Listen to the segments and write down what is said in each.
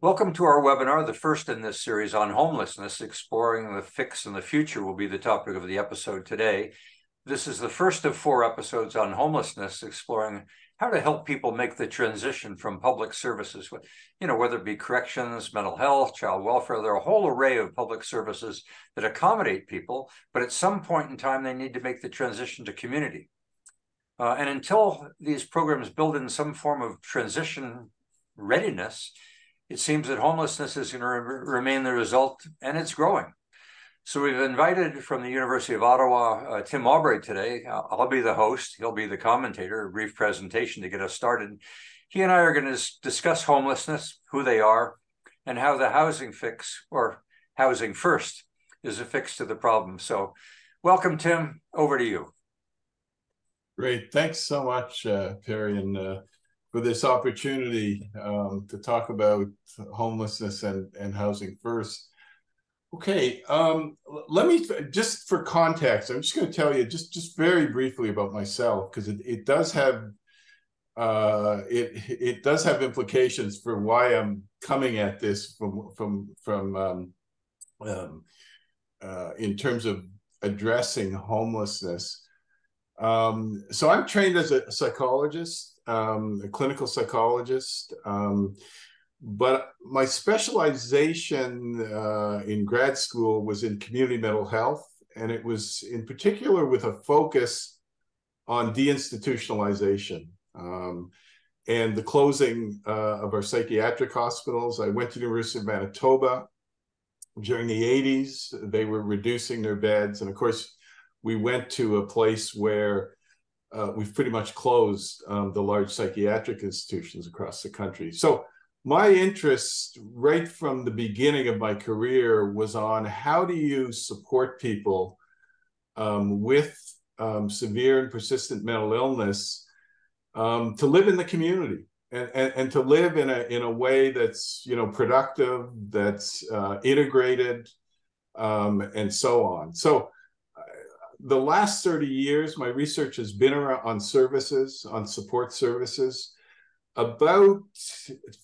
Welcome to our webinar, the first in this series on homelessness. Exploring the fix and the future will be the topic of the episode today. This is the first of four episodes on homelessness, exploring how to help people make the transition from public services, you know, whether it be corrections, mental health, child welfare. There are a whole array of public services that accommodate people, but at some point in time, they need to make the transition to community. And until these programs build in some form of transition readiness, it seems that homelessness is going to remain the result, and it's growing. So we've invited from the University of Ottawa, Tim Aubrey today. I'll be the host. He'll be the commentator, a brief presentation to get us started. He and I are going to discuss homelessness, who they are, and how the housing fix, or Housing First, is a fix to the problem. So welcome, Tim. Over to you. Great. Thanks so much, Perry, and for this opportunity to talk about homelessness and Housing First. Okay, let me, just for context, I'm just going to tell you just very briefly about myself, because it does have it does have implications for why I'm coming at this from in terms of addressing homelessness. So I'm trained as a psychologist. A clinical psychologist, but my specialization in grad school was in community mental health, and it was in particular with a focus on deinstitutionalization and the closing of our psychiatric hospitals. I went to the University of Manitoba during the 80s. They were reducing their beds, and of course, we went to a place where we've pretty much closed the large psychiatric institutions across the country. So my interest right from the beginning of my career was on how do you support people with severe and persistent mental illness to live in the community and to live in a way that's, you know, productive, that's integrated, and so on. So the last 30 years, my research has been around on services, on support services. About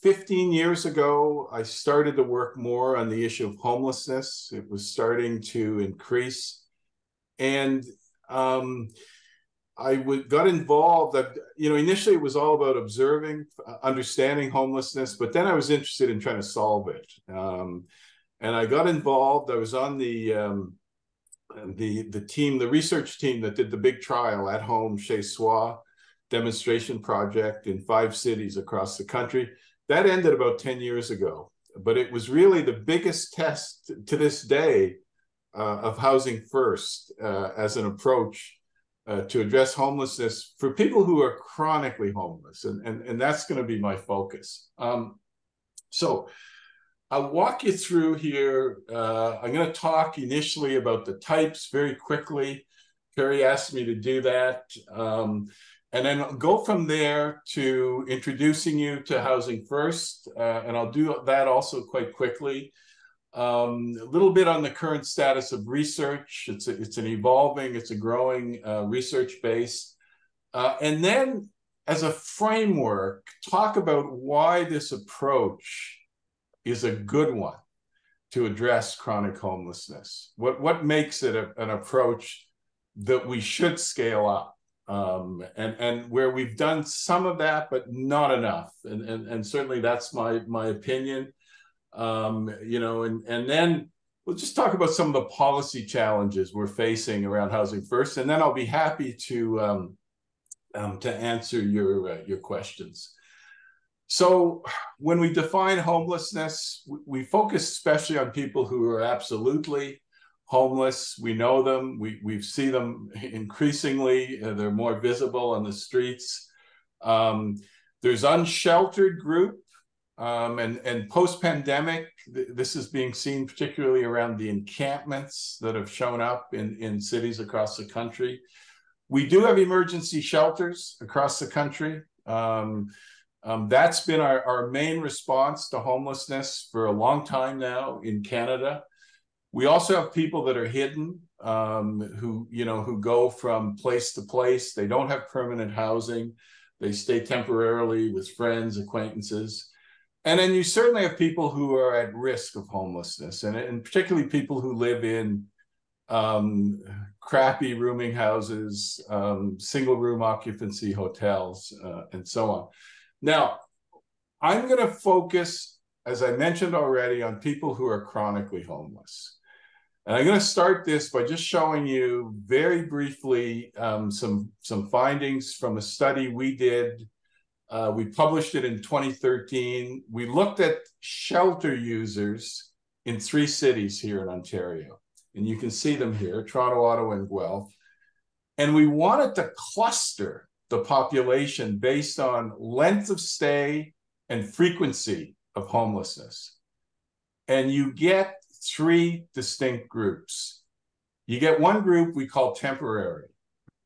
15 years ago, I started to work more on the issue of homelessness. It was starting to increase. And I got involved, you know, initially it was all about observing, understanding homelessness, but then I was interested in trying to solve it. And I got involved, I was on the team, the research team that did the big trial At Home/Chez Soi demonstration project in 5 cities across the country. That ended about 10 years ago, but it was really the biggest test to this day of Housing First as an approach to address homelessness for people who are chronically homeless, and that's going to be my focus. So I'll walk you through here. I'm going to talk initially about the types very quickly. Perry asked me to do that. And then I'll go from there to introducing you to Housing First. And I'll do that also quite quickly. A little bit on the current status of research. It's a growing research base. And then as a framework, talk about why this approach is a good one to address chronic homelessness. What makes it an approach that we should scale up, and where we've done some of that, but not enough. And certainly that's my opinion. You know, and then we'll just talk about some of the policy challenges we're facing around Housing First, and then I'll be happy to answer your questions. So when we define homelessness, we focus especially on people who are absolutely homeless. We know them. We see them increasingly. They're more visible on the streets. There's unsheltered group, and post-pandemic, this is being seen particularly around the encampments that have shown up in cities across the country. We do have emergency shelters across the country. That's been our main response to homelessness for a long time now in Canada. We also have people that are hidden, who go from place to place. They don't have permanent housing. They stay temporarily with friends, acquaintances. And then you certainly have people who are at risk of homelessness, and particularly people who live in crappy rooming houses, single room occupancy hotels, and so on. Now, I'm going to focus, as I mentioned already, on people who are chronically homeless. And I'm going to start this by just showing you very briefly some findings from a study we did. We published it in 2013. We looked at shelter users in three cities here in Ontario. And you can see them here, Toronto, Ottawa, and Guelph. And we wanted to cluster the population based on length of stay and frequency of homelessness. And you get three distinct groups. You get one group we call temporary.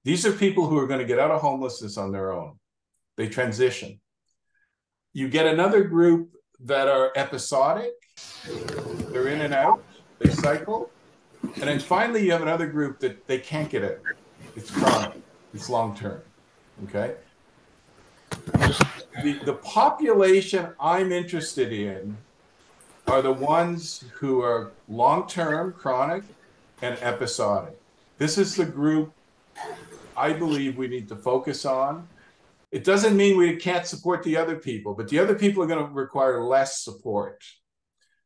These are people who are going to get out of homelessness on their own. They transition. You get another group that are episodic. They're in and out. They cycle. And then finally, you have another group that they can't get out. It's chronic. It's long-term. Okay? The population I'm interested in are the ones who are long-term, chronic, and episodic. This is the group I believe we need to focus on. It doesn't mean we can't support the other people, but the other people are going to require less support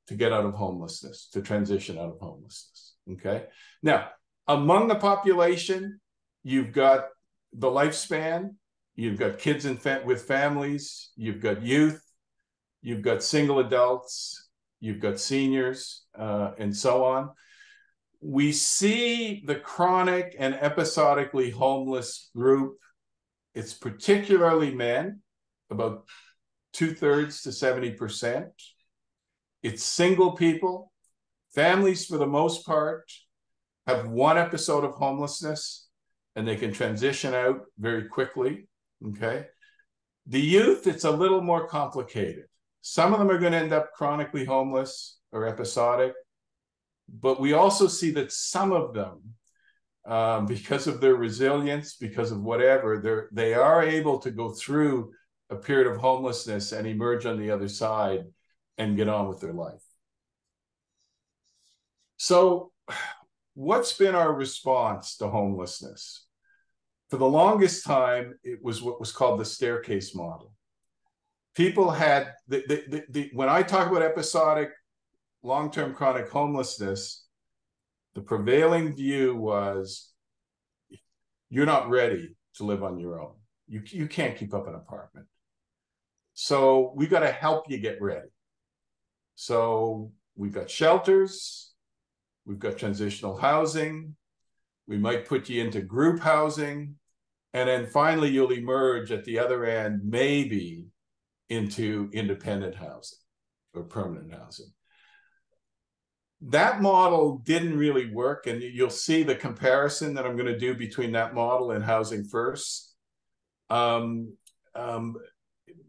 to get out of homelessness, to transition out of homelessness, okay? Now, among the population, you've got the lifespan, you've got kids with families, you've got youth, you've got single adults, you've got seniors, and so on. We see the chronic and episodically homeless group. It's particularly men, about 2/3 to 70%. It's single people. Families, for the most part, have one episode of homelessness, and they can transition out very quickly, okay? The youth, it's a little more complicated. Some of them are going to end up chronically homeless or episodic, but we also see that some of them, because of their resilience, because of whatever, they are able to go through a period of homelessness and emerge on the other side and get on with their life. So what's been our response to homelessness? For the longest time, it was what was called the staircase model. People had, when I talk about episodic, long-term chronic homelessness, the prevailing view was you're not ready to live on your own. You can't keep up an apartment. So we got to help you get ready. So we've got shelters, we've got transitional housing, we might put you into group housing, and then finally you'll emerge at the other end, maybe into independent housing or permanent housing. That model didn't really work, and you'll see the comparison that I'm going to do between that model and Housing First,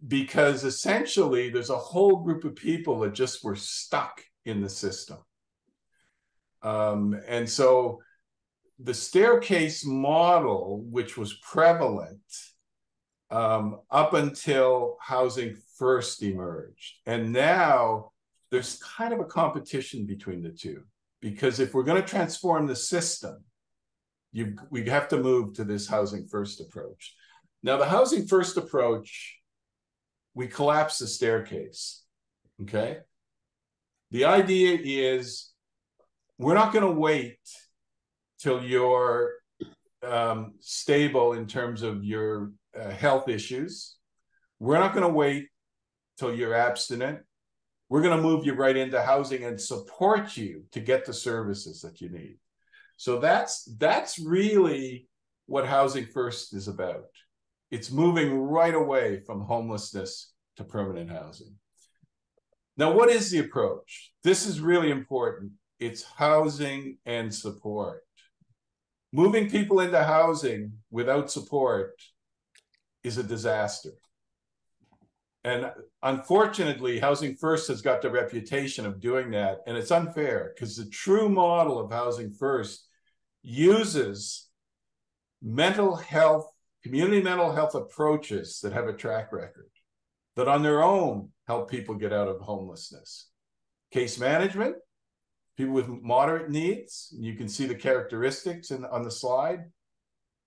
because essentially there's a whole group of people that just were stuck in the system. And so the staircase model, which was prevalent up until Housing First emerged, and now there's kind of a competition between the two, because if we're going to transform the system, we have to move to this Housing First approach. Now, the Housing First approach, we collapse the staircase, okay? The idea is we're not going to wait till you're stable in terms of your health issues. We're not going to wait till you're abstinent. We're going to move you right into housing and support you to get the services that you need. So that's really what Housing First is about. It's moving right away from homelessness to permanent housing. Now, what is the approach? This is really important. It's housing and support. Moving people into housing without support is a disaster. And unfortunately, Housing First has got the reputation of doing that. And it's unfair, because the true model of Housing First uses mental health, community mental health approaches that have a track record, that on their own help people get out of homelessness. Case management, people with moderate needs, you can see the characteristics on the slide,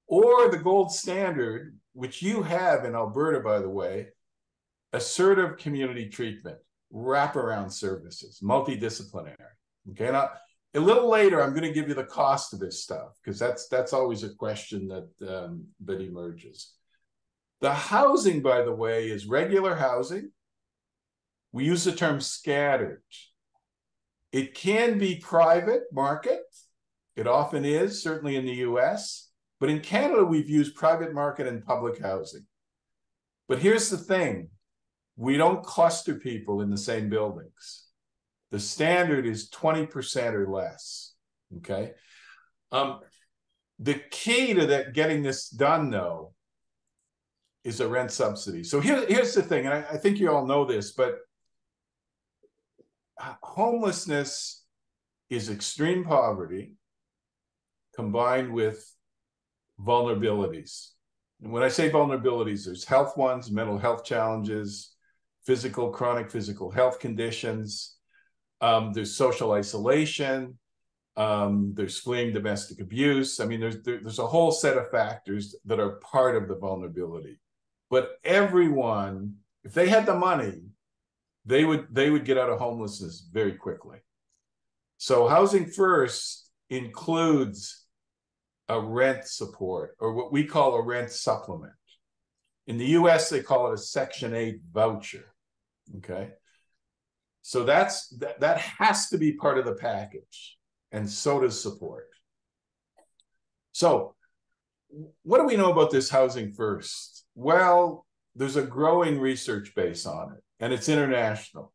or the gold standard, which you have in Alberta, by the way, assertive community treatment, wraparound services, multidisciplinary. Okay, now a little later, I'm going to give you the cost of this stuff, because that's always a question that that emerges. The housing, by the way, is regular housing. We use the term scattered. It can be private market. It often is, certainly in the US. But in Canada, we've used private market and public housing. But here's the thing. We don't cluster people in the same buildings. The standard is 20% or less, okay? The key to that getting this done, though, is a rent subsidy. So here's the thing, and I think you all know this, but homelessness is extreme poverty combined with vulnerabilities. And when I say vulnerabilities, there's health ones, mental health challenges, physical, chronic physical health conditions. There's social isolation, there's fleeing domestic abuse. I mean, there's a whole set of factors that are part of the vulnerability. But everyone, if they had the money, they would get out of homelessness very quickly. So Housing First includes a rent support, or what we call a rent supplement. In the US, they call it a Section 8 voucher, okay? So that has to be part of the package, and so does support. So what do we know about this Housing First? Well, there's a growing research base on it, and it's international,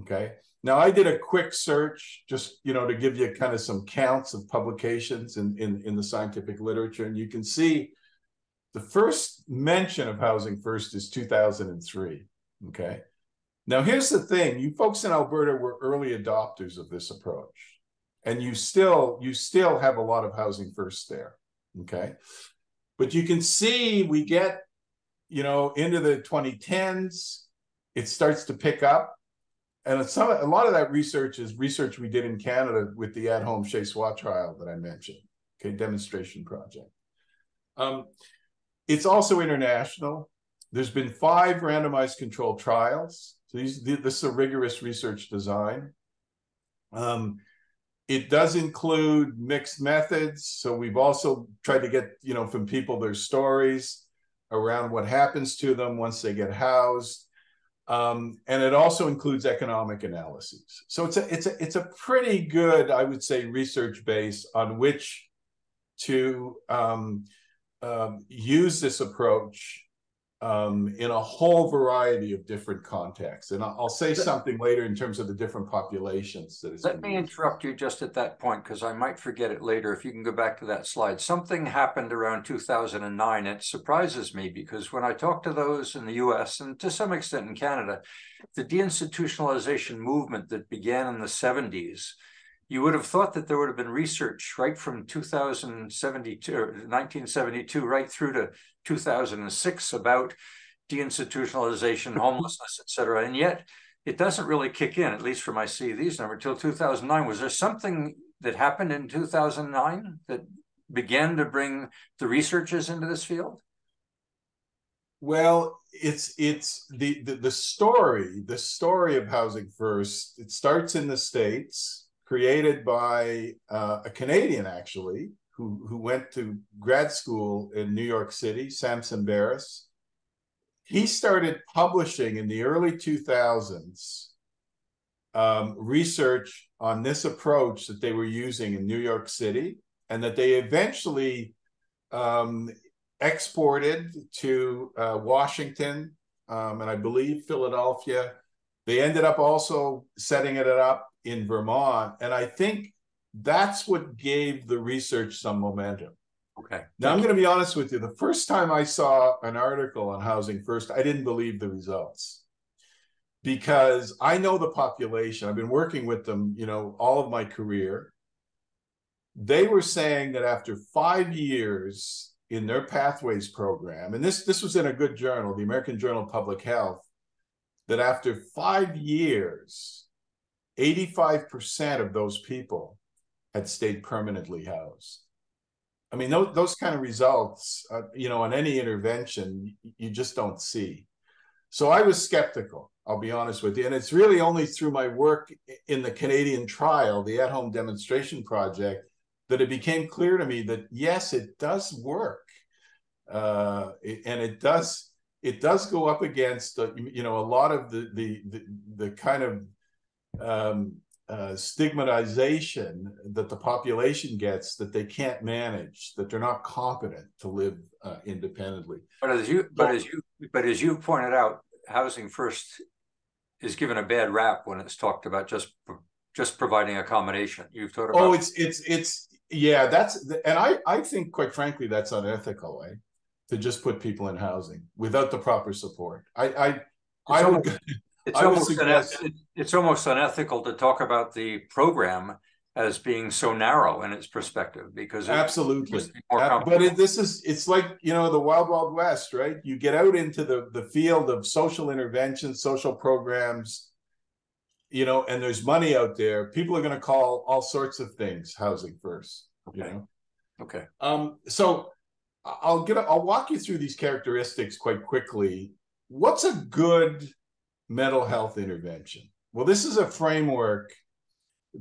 okay? Now, I did a quick search just, you know, to give you kind of some counts of publications in the scientific literature, and you can see the first mention of Housing First is 2003, okay? Now, here's the thing. You folks in Alberta were early adopters of this approach, and you still have a lot of Housing First there, okay? But you can see we get, you know, into the 2010s, it starts to pick up. And a lot of that research is research we did in Canada with the At Home/Chez Soi trial that I mentioned, okay, demonstration project. It's also international. There's been 5 randomized controlled trials. So this is a rigorous research design. It does include mixed methods. So we've also tried to get, you know, from people their stories around what happens to them once they get housed. And it also includes economic analyses. So it's a pretty good, I would say, research base on which to use this approach in a whole variety of different contexts. And I'll say something later in terms of the different populations that is. Let me interrupt you just at that point, because I might forget it later. If you can go back to that slide, something happened around 2009. It surprises me, because when I talk to those in the US and to some extent in Canada, the deinstitutionalization movement that began in the 70s, you would have thought that there would have been research right from 2072, or 1972 right through to 2006 about deinstitutionalization, homelessness, et cetera. And yet it doesn't really kick in, at least from my CV's number, till 2009. Was there something that happened in 2009 that began to bring the researchers into this field? Well, it's the story of Housing First. It starts in the States, created by a Canadian, actually, who went to grad school in New York City, Samson Barris. He started publishing in the early 2000s research on this approach that they were using in New York City, and that they eventually exported to Washington and I believe Philadelphia. They ended up also setting it up in Vermont, and I think that's what gave the research some momentum. Okay. Now, I'm going to be honest with you. The first time I saw an article on Housing First, I didn't believe the results, because I know the population. I've been working with them, you know, all of my career. They were saying that after 5 years in their Pathways program, and this was in a good journal, the American Journal of Public Health, that after 5 years, 85% of those people had stayed permanently housed. I mean, those kind of results, you know, on any intervention, you just don't see. So I was skeptical, I'll be honest with you. And it's really only through my work in the Canadian trial, the At Home Demonstration Project, that it became clear to me that, yes, it does work. And it does go up against, you know, a lot of the kind of stigmatization that the population gets, that they can't manage, that they're not competent to live independently. But as you pointed out, Housing First is given a bad rap when it's talked about just providing accommodation. You've talked about. Oh, it's yeah. I think, quite frankly, that's unethical, eh? To just put people in housing without the proper support. It's almost unethical to talk about the program as being so narrow in its perspective, because absolutely. It's like, you know, the wild, wild west, right? You get out into the field of social intervention, social programs, you know, and there's money out there. People are going to call all sorts of things Housing First, okay. You know? Okay. So I'll walk you through these characteristics quite quickly. What's a good mental health intervention? Well, this is a framework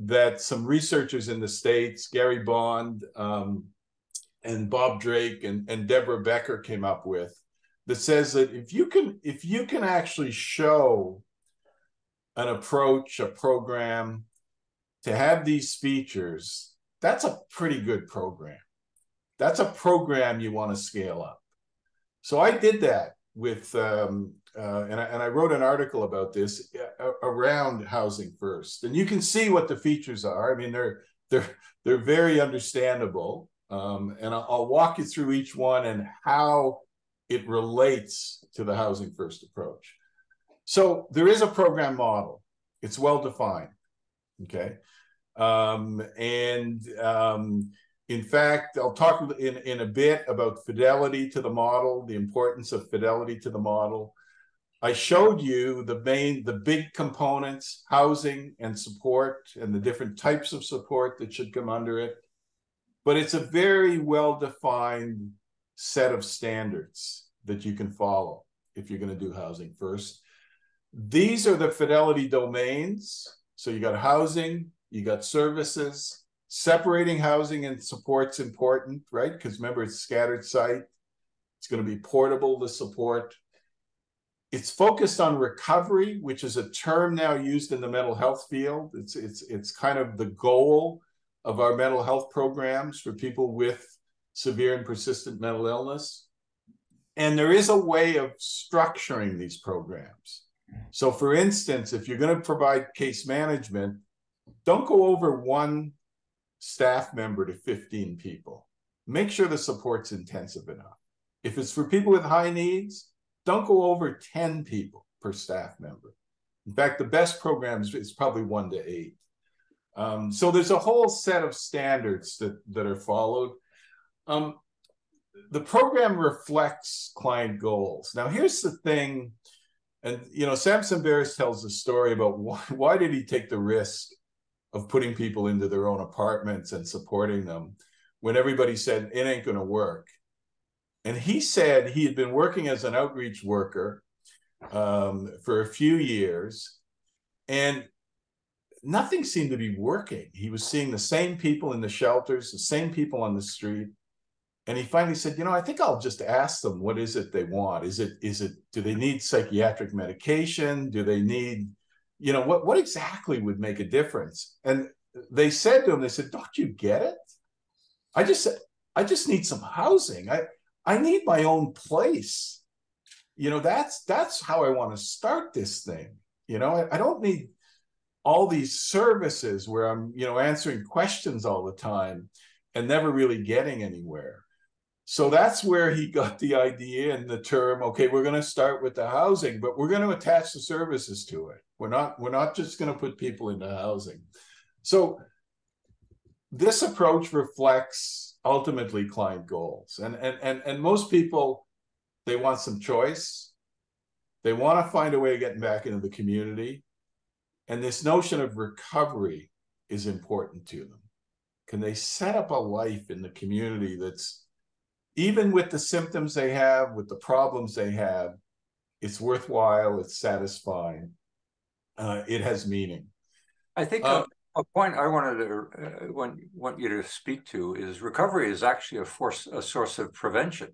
that some researchers in the States, Gary Bond and Bob Drake and Deborah Becker came up with, that says that if you can actually show an approach, a program to have these features, that's a pretty good program. That's a program you want to scale up. So I did that with, and I wrote an article about this around Housing First, and you can see what the features are. I mean, they're very understandable, and I'll walk you through each one and how it relates to the Housing First approach. So there is a program model; it's well defined. Okay, in fact, I'll talk in a bit about fidelity to the model, the importance of fidelity to the model. I showed you the big components, housing and support, and the different types of support that should come under it. But it's a very well-defined set of standards that you can follow if you're going to do Housing First. These are the fidelity domains. So you got housing, you got services. Separating housing and support's important, right? Because remember, it's scattered site. It's going to be portable, the support. It's focused on recovery, which is a term now used in the mental health field. It's kind of the goal of our mental health programs for people with severe and persistent mental illness. And there is a way of structuring these programs. So for instance, if you're going to provide case management, don't go over one staff member to 15 people. Make sure the support's intensive enough. If it's for people with high needs, don't go over 10 people per staff member. In fact, the best programs is probably 1 to 8. So there's a whole set of standards that are followed. The program reflects client goals. Now, here's the thing, and you know, Samson Barris tells the story about why did he take the risk of putting people into their own apartments and supporting them when everybody said it ain't going to work. And he said he had been working as an outreach worker for a few years, and nothing seemed to be working. He was seeing the same people in the shelters, the same people on the street. And he finally said, you know, I think I'll just ask them, what is it they want? Is it, do they need psychiatric medication? Do they need, you know, what exactly would make a difference? And they said to him, they said, don't you get it? I just need some housing. I need my own place. You know, that's how I want to start this thing. You know, I don't need all these services where I'm, you know, answering questions all the time and never really getting anywhere. So that's where he got the idea and the term, okay, we're going to start with the housing, but we're going to attach the services to it. We're not just going to put people into housing. So this approach reflects ultimately client goals. And most people, they want some choice. They want to find a way of getting back into the community. And this notion of recovery is important to them. Can they set up a life in the community that's, even with the symptoms they have, with the problems they have, it's worthwhile, it's satisfying, it has meaning. I think a point I wanted to want you to speak to is recovery is actually a source of prevention.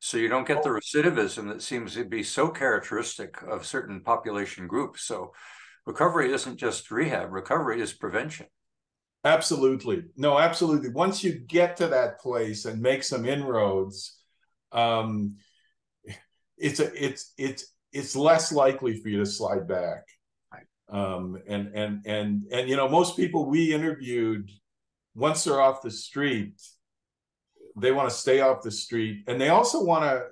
So you don't get the recidivism that seems to be so characteristic of certain population groups. So recovery isn't just rehab, recovery is prevention. Absolutely. No, absolutely. Once you get to that place and make some inroads, it's less likely for you to slide back. Right. And you know, most people we interviewed, once they're off the street, they want to stay off the street, and they also want to,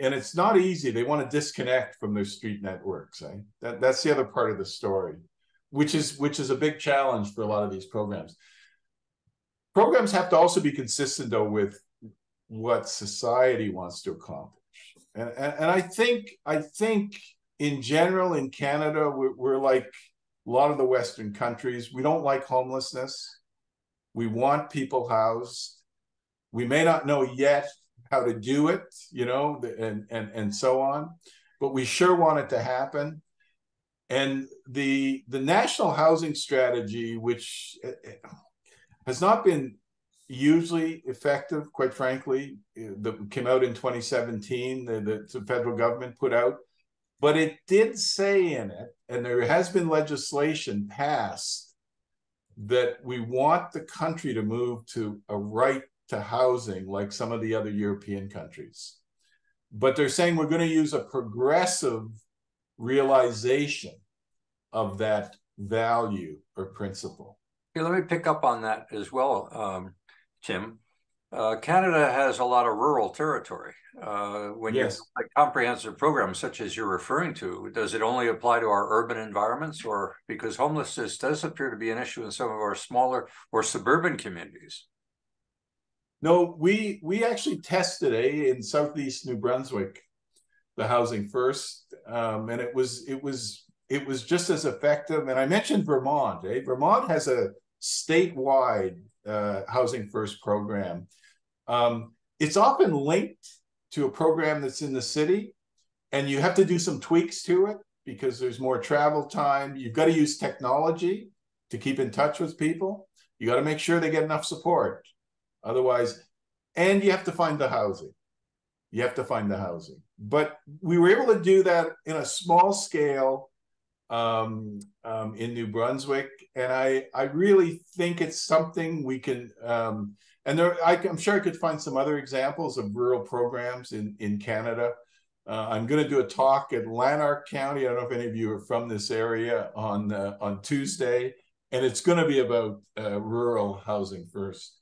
and it's not easy, they want to disconnect from their street networks. Right? That's the other part of the story, which is a big challenge for a lot of these programs. Programs have to also be consistent, though, with what society wants to accomplish. And I think in general, in Canada, we're like a lot of the Western countries. We don't like homelessness. We want people housed. We may not know yet how to do it, you know, and so on, but we sure want it to happen. And the national housing strategy, which has not been usually effective, quite frankly, that came out in 2017, the federal government put out, but it did say in it, and there has been legislation passed, that we want the country to move to a right to housing like some of the other European countries. But they're saying we're going to use a progressive realization of that value or principle. Hey, let me pick up on that as well, Tim. Canada has a lot of rural territory. When you have a comprehensive program such as you're referring to, does it only apply to our urban environments? Or because homelessness does appear to be an issue in some of our smaller or suburban communities. No, we actually tested in Southeast New Brunswick, the Housing First, and it was just as effective. And I mentioned Vermont. Vermont has a statewide Housing First program. It's often linked to a program that's in the city, and you have to do some tweaks to it because there's more travel time. You've got to use technology to keep in touch with people. You got to make sure they get enough support. Otherwise, and you have to find the housing. You have to find the housing. But we were able to do that in a small scale in New Brunswick. And I really think it's something we can, and there, I'm sure I could find some other examples of rural programs in Canada. I'm going to do a talk at Lanark County. I don't know if any of you are from this area on Tuesday. And it's going to be about rural housing first.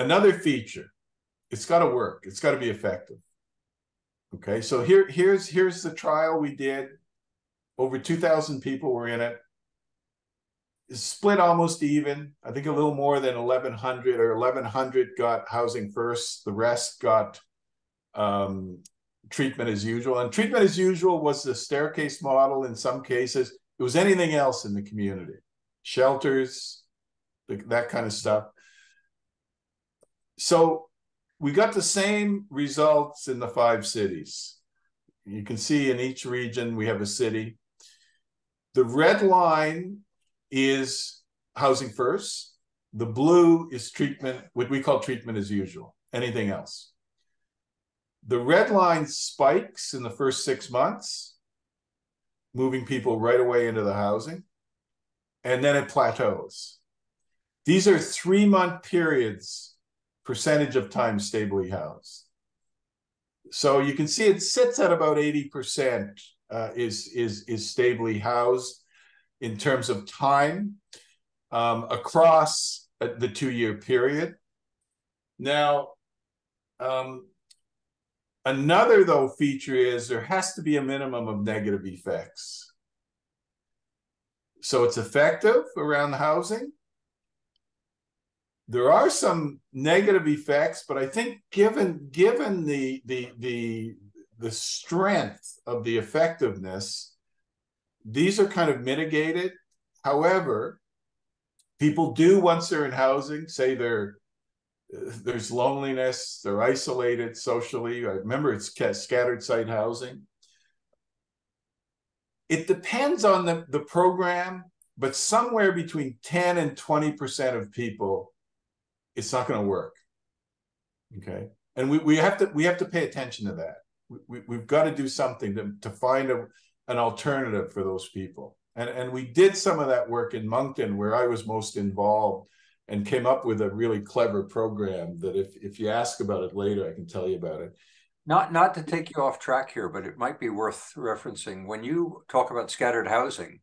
Another feature, it's got to work. It's got to be effective. Okay, so here's the trial we did. Over 2,000 people were in it. It's split almost even. I think a little more than 1,100 or 1,100 got Housing First. The rest got treatment as usual. And treatment as usual was the staircase model in some cases. It was anything else in the community. Shelters, that kind of stuff. So we got the same results in the 5 cities. You can see in each region we have a city. The red line is Housing First. The blue is treatment, what we call treatment as usual, anything else. The red line spikes in the first 6 months, moving people right away into the housing, and then it plateaus. These are 3-month periods, percentage of time stably housed. So you can see it sits at about 80% is stably housed in terms of time across the 2-year period. Now, another though feature is there has to be a minimum of negative effects. So it's effective around housing. There are some negative effects, but I think given the strength of the effectiveness, these are kind of mitigated. However, people do, once they're in housing, say there's loneliness, they're isolated socially. I remember it's scattered site housing. It depends on the program, but somewhere between 10 and 20% of people, it's not going to work. Okay. And we have to pay attention to that. We've got to do something to find an alternative for those people. And we did some of that work in Moncton, where I was most involved, and came up with a really clever program that if you ask about it later, I can tell you about it. Not to take you off track here, but it might be worth referencing. When you talk about scattered housing,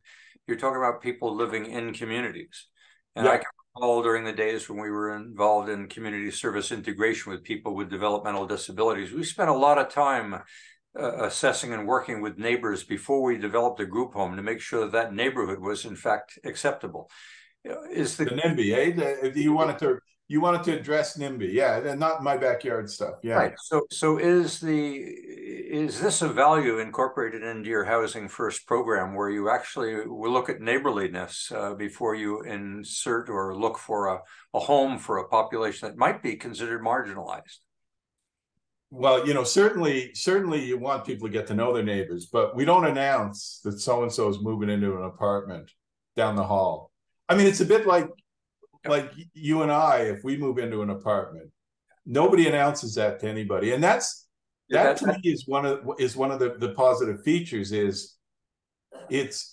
you're talking about people living in communities. And yeah. I can recall during the days when we were involved in community service integration with people with developmental disabilities, we spent a lot of time assessing and working with neighbors before we developed a group home to make sure that neighborhood was in fact acceptable. Is the NIMBY? You wanted to address NIMBY, yeah, not my backyard stuff, yeah. Right. So is this a value incorporated into your Housing First program, where you actually will look at neighborliness before you insert or look for a home for a population that might be considered marginalized? Well, you know, certainly you want people to get to know their neighbors, but we don't announce that so-and-so is moving into an apartment down the hall. I mean, it's a bit like you and I, if we move into an apartment, nobody announces that to anybody. And that to me is one of the positive features, is it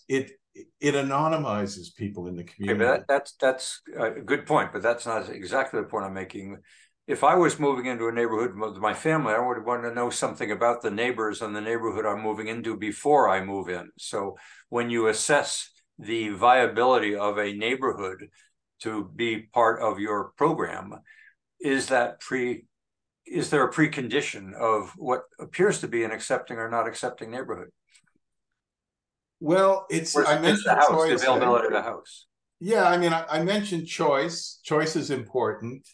anonymizes people in the community. Okay, but that's a good point, but that's not exactly the point I'm making. If I was moving into a neighborhood with my family, I would want to know something about the neighbors and the neighborhood I'm moving into before I move in. So when you assess the viability of a neighborhood to be part of your program, is there a precondition of what appears to be an accepting or not accepting neighborhood? Well, I mentioned the availability of the house. Yeah, I mean, I mentioned choice. Choice is important.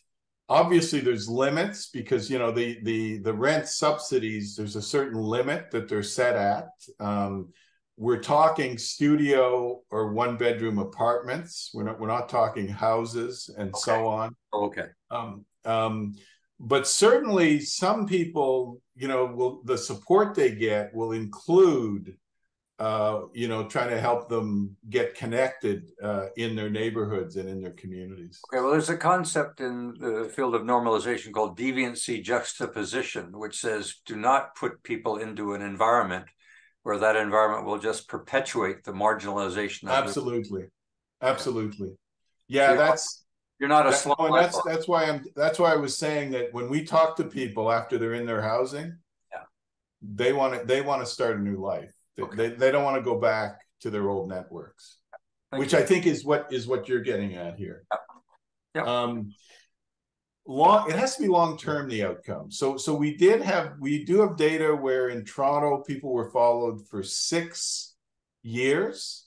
Obviously, there's limits because, you know, the rent subsidies, there's a certain limit that they're set at. We're talking studio or one-bedroom apartments. We're not talking houses and okay. So on. Okay. But certainly some people, you know, the support they get will include, you know, trying to help them get connected in their neighborhoods and in their communities. Okay, well, there's a concept in the field of normalization called deviancy juxtaposition, which says do not put people into an environment where that environment will just perpetuate the marginalization. Absolutely. Yeah, so you're not a slum. No, that's why I was saying that when we talk to people after they're in their housing, yeah, they want to start a new life. Okay. They don't want to go back to their old networks, which I think is what you're getting at here. Yep. It has to be long term, the outcome. So we do have data where in Toronto people were followed for 6 years,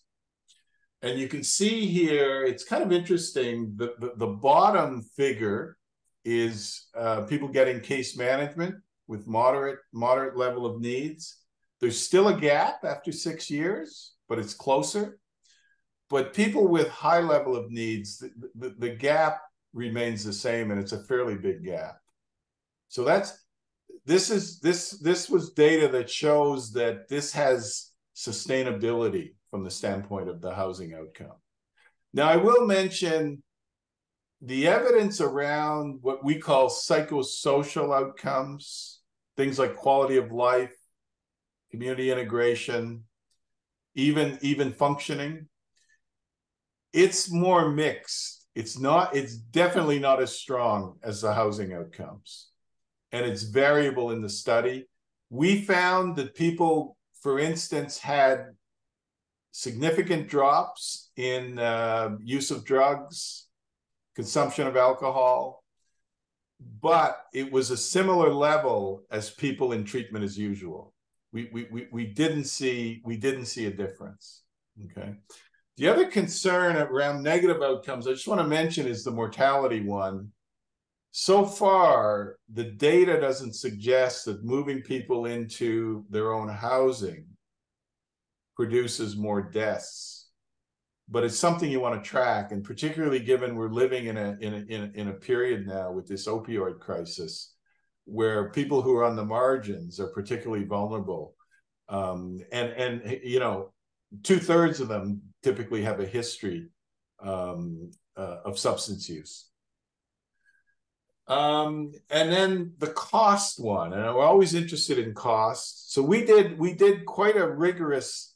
and you can see here it's kind of interesting. The bottom figure is people getting case management with moderate level of needs. There's still a gap after 6 years, but it's closer. But people with high level of needs, the gap remains the same, and it's a fairly big gap. So this was data that shows that this has sustainability from the standpoint of the housing outcome. Now, I will mention the evidence around what we call psychosocial outcomes, things like quality of life, community integration, even functioning. It's more mixed. It's definitely not as strong as the housing outcomes. And it's variable in the study. We found that people, for instance, had significant drops in use of drugs, consumption of alcohol, but it was a similar level as people in treatment as usual. We didn't see a difference. Okay, The other concern around negative outcomes I just want to mention is the mortality one. So far, the data doesn't suggest that moving people into their own housing produces more deaths, but it's something you want to track, and particularly given we're living in a period now with this opioid crisis where people who are on the margins are particularly vulnerable. And you know, 2/3 of them typically have a history of substance use. And then the cost one, and I'm always interested in cost. So we did quite a rigorous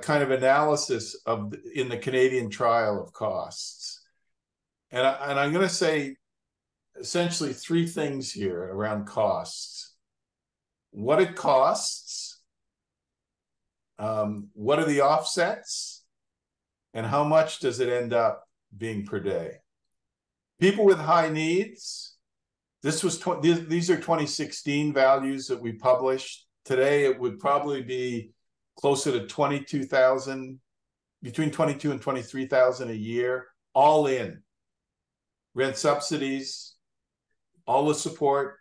kind of analysis of in the Canadian trial of costs. And I'm going to say essentially three things here around costs: what it costs, what are the offsets, and how much does it end up being per day. People with high needs, these are 2016 values that we published. Today, it would probably be closer to 22,000, between 22 and 23,000 a year, all in. Rent subsidies, all the support,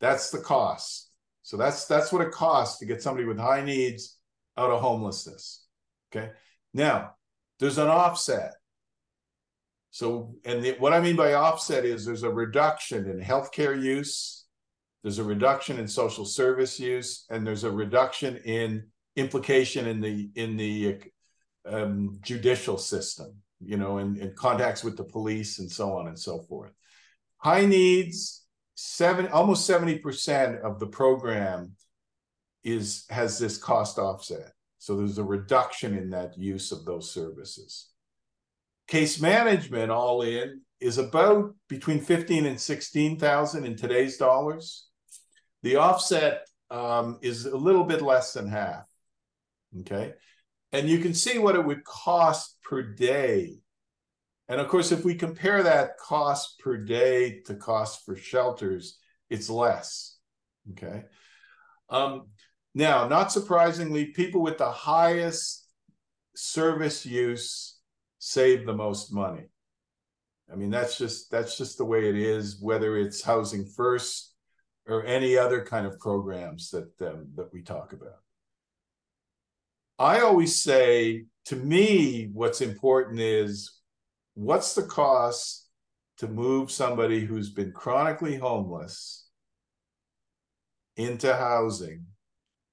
that's the cost. So that's what it costs to get somebody with high needs out of homelessness, okay? Now, there's an offset. So, and what I mean by offset is there's a reduction in healthcare use, there's a reduction in social service use, and there's a reduction in implication in the judicial system, you know, in contacts with the police and so on and so forth. High needs, almost 70% of the program has this cost offset. So there's a reduction in that use of those services. Case management all in is about between 15 and 16,000 in today's dollars. The offset is a little bit less than half, okay? And you can see what it would cost per day. And of course, if we compare that cost per day to cost for shelters, it's less, okay? Now, not surprisingly, people with the highest service use save the most money. I mean, that's just the way it is, whether it's Housing First or any other kind of programs that we talk about. I always say, to me, what's important is, what's the cost to move somebody who's been chronically homeless into housing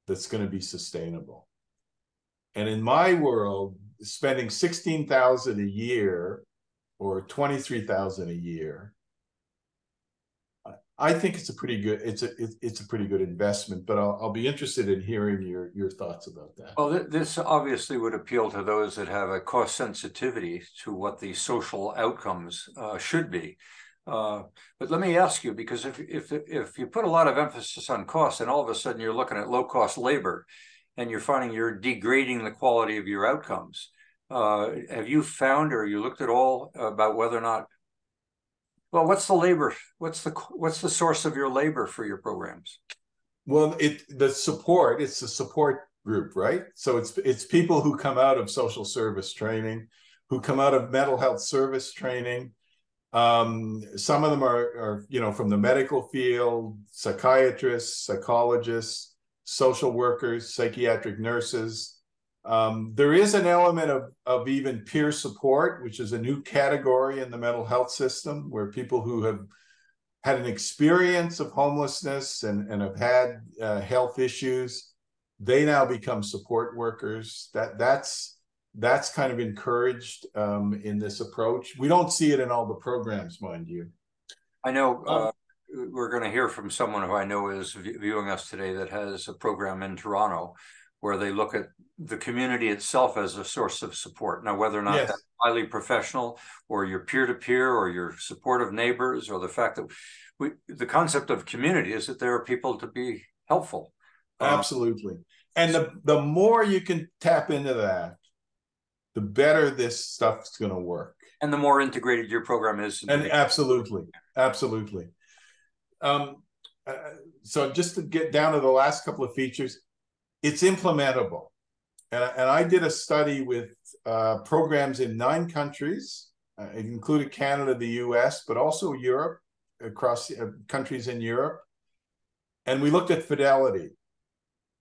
that's going to be sustainable? And in my world, spending $16,000 a year or $23,000 a year, I think it's a pretty good investment. But I'll be interested in hearing your thoughts about that. Well, this obviously would appeal to those that have a cost sensitivity to what the social outcomes should be. But let me ask you, because if you put a lot of emphasis on cost, and all of a sudden you're looking at low cost labor, and you're finding you're degrading the quality of your outcomes. Have you found, or you looked at all about whether or not, well, what's the labor? What's the source of your labor for your programs? Well, it's the support group, right? So it's people who come out of social service training, who come out of mental health service training. Some of them are you know, from the medical field, psychiatrists, psychologists, social workers, psychiatric nurses. There is an element of even peer support, which is a new category in the mental health system, where people who have had an experience of homelessness and have had health issues, they now become support workers. That's kind of encouraged in this approach. We don't see it in all the programs, mind you. I know. We're going to hear from someone who I know is viewing us today that has a program in Toronto where they look at the community itself as a source of support. Now, whether or not that's highly professional, or your peer-to-peer, or your supportive neighbors, or the fact that the concept of community is that there are people to be helpful. Absolutely. And the more you can tap into that, the better this stuff's going to work. And the more integrated your program is. And absolutely, absolutely. So just to get down to the last couple of features, it's implementable. And I did a study with programs in 9 countries. It included Canada, the US, but also Europe, across countries in Europe. And we looked at fidelity.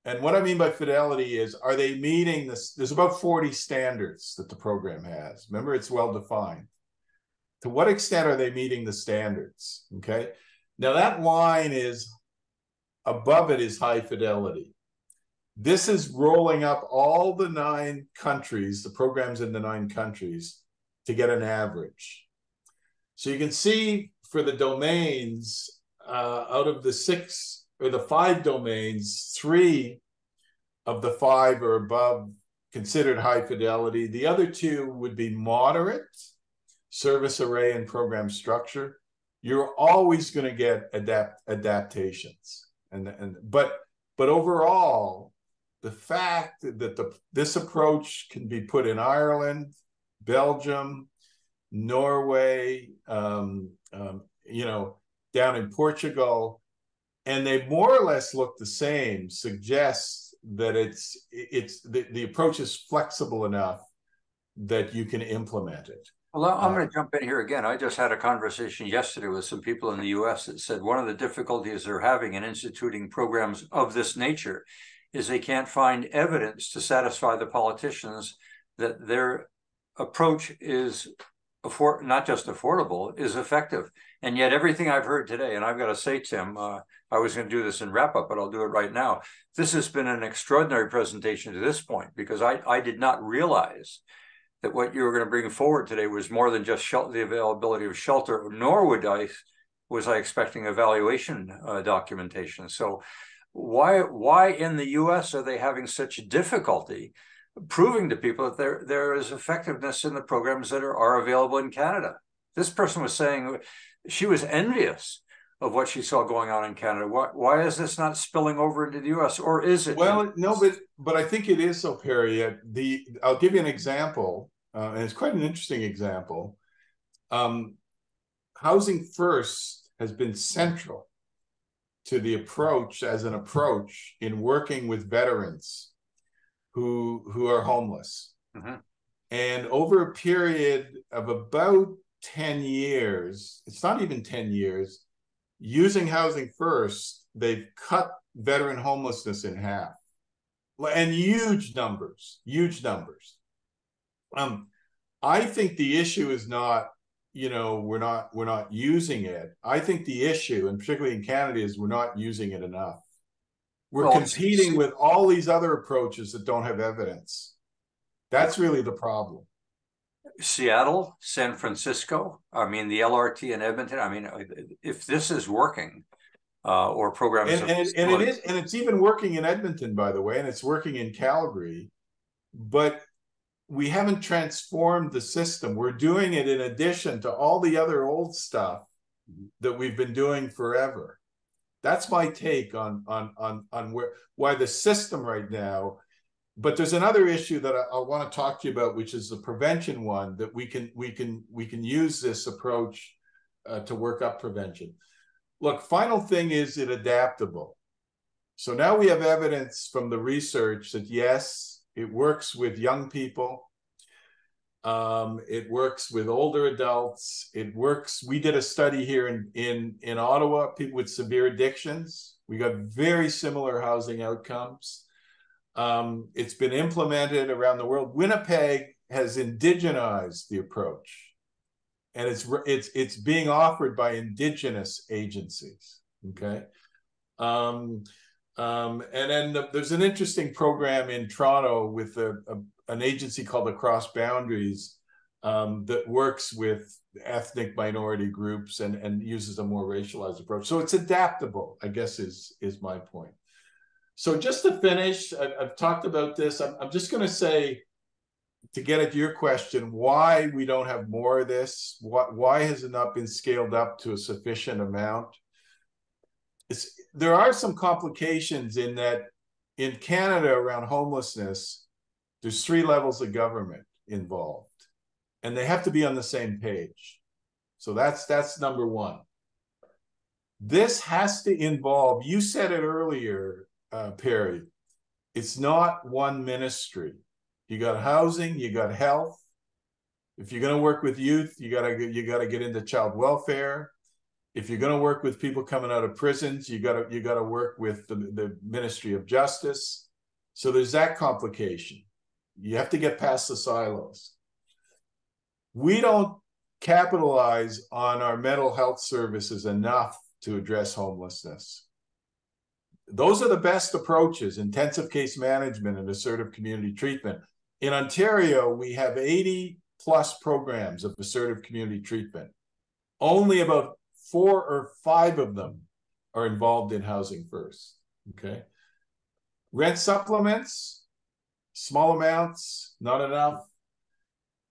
And what I mean by fidelity is, are they meeting this? There's about 40 standards that the program has. Remember, it's well-defined. To what extent are they meeting the standards? Okay. Now that line is, above it is high fidelity. This is rolling up all the 9 countries, the programs in the 9 countries, to get an average. So you can see for the domains, out of the 6 or the 5 domains, 3 of the 5 are above considered high fidelity. The other 2 would be moderate, service array and program structure. You're always going to get adaptations. But overall, the fact that this approach can be put in Ireland, Belgium, Norway, down in Portugal, and they more or less look the same, suggests that the approach is flexible enough that you can implement it. Well, I'm going to jump in here again. I just had a conversation yesterday with some people in the U.S. that said one of the difficulties they're having in instituting programs of this nature is they can't find evidence to satisfy the politicians that their approach is not just affordable, is effective. And yet everything I've heard today, and I've got to say, Tim, I was going to do this in wrap-up, but I'll do it right now. This has been an extraordinary presentation to this point, because I did not realize that what you were going to bring forward today was more than just the availability of shelter, nor was I expecting evaluation documentation. So why in the US are they having such difficulty proving to people that there is effectiveness in the programs that are available in Canada? This person was saying she was envious of what she saw going on in Canada. Why is this not spilling over into the U.S., or is it? Well, no, but I think it is, so, Perry. I'll give you an example, and it's quite an interesting example. Housing First has been central to the approach in working with veterans who are homeless. Mm-hmm. And over a period of about 10 years, it's not even 10 years, using Housing First, they've cut veteran homelessness in half, and huge numbers. I think the issue is not, we're not using it. I think the issue, and particularly in Canada, is we're not using it enough. We're competing with all these other approaches that don't have evidence. That's really the problem. Seattle, San Francisco, I mean, the LRT in Edmonton. I mean, if this is working, or programs, and it is, and it's even working in Edmonton, by the way, and it's working in Calgary, but we haven't transformed the system. We're doing it in addition to all the other old stuff that we've been doing forever. That's my take on why the system right now. But there's another issue that I want to talk to you about, which is the prevention one, that we can use this approach to work up prevention. Look, final thing is it adaptable. So now we have evidence from the research that, yes, it works with young people. It works with older adults. It works. We did a study here in Ottawa, people with severe addictions. We got very similar housing outcomes. It's been implemented around the world. Winnipeg has indigenized the approach, and it's being offered by indigenous agencies. Okay, and then there's an interesting program in Toronto with an agency called Across Boundaries that works with ethnic minority groups and uses a more racialized approach. So it's adaptable, I guess, is my point. So just to finish, I've talked about this. I'm just going to say, to get at your question, why we don't have more of this, why has it not been scaled up to a sufficient amount? There are some complications in that in Canada around homelessness, there's 3 levels of government involved, and they have to be on the same page. So that's number one. This has to involve, you said it earlier, Perry, it's not one ministry. You got housing, you got health. If you're going to work with youth, you gotta get into child welfare. If you're going to work with people coming out of prisons, you gotta work with the Ministry of Justice. So there's that complication. You have to get past the silos. We don't capitalize on our mental health services enough to address homelessness. Those are the best approaches: intensive case management and assertive community treatment. In Ontario, we have 80 plus programs of assertive community treatment. Only about 4 or 5 of them are involved in Housing First, okay? Rent supplements, small amounts, not enough.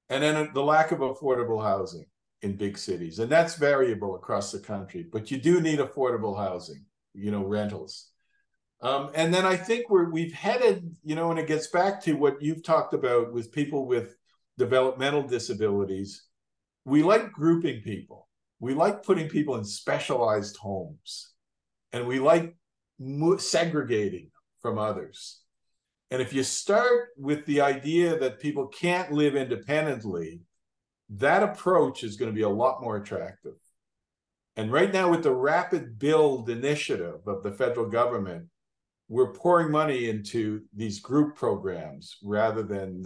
And then the lack of affordable housing in big cities. And that's variable across the country, but you do need affordable housing, you know, rentals. And then I think we've headed, you know, and it gets back to what you've talked about with people with developmental disabilities. We like grouping people. We like putting people in specialized homes, and we like segregating from others. And if you start with the idea that people can't live independently, that approach is going to be a lot more attractive. And right now, with the Rapid Build initiative of the federal government, we're pouring money into these group programs rather than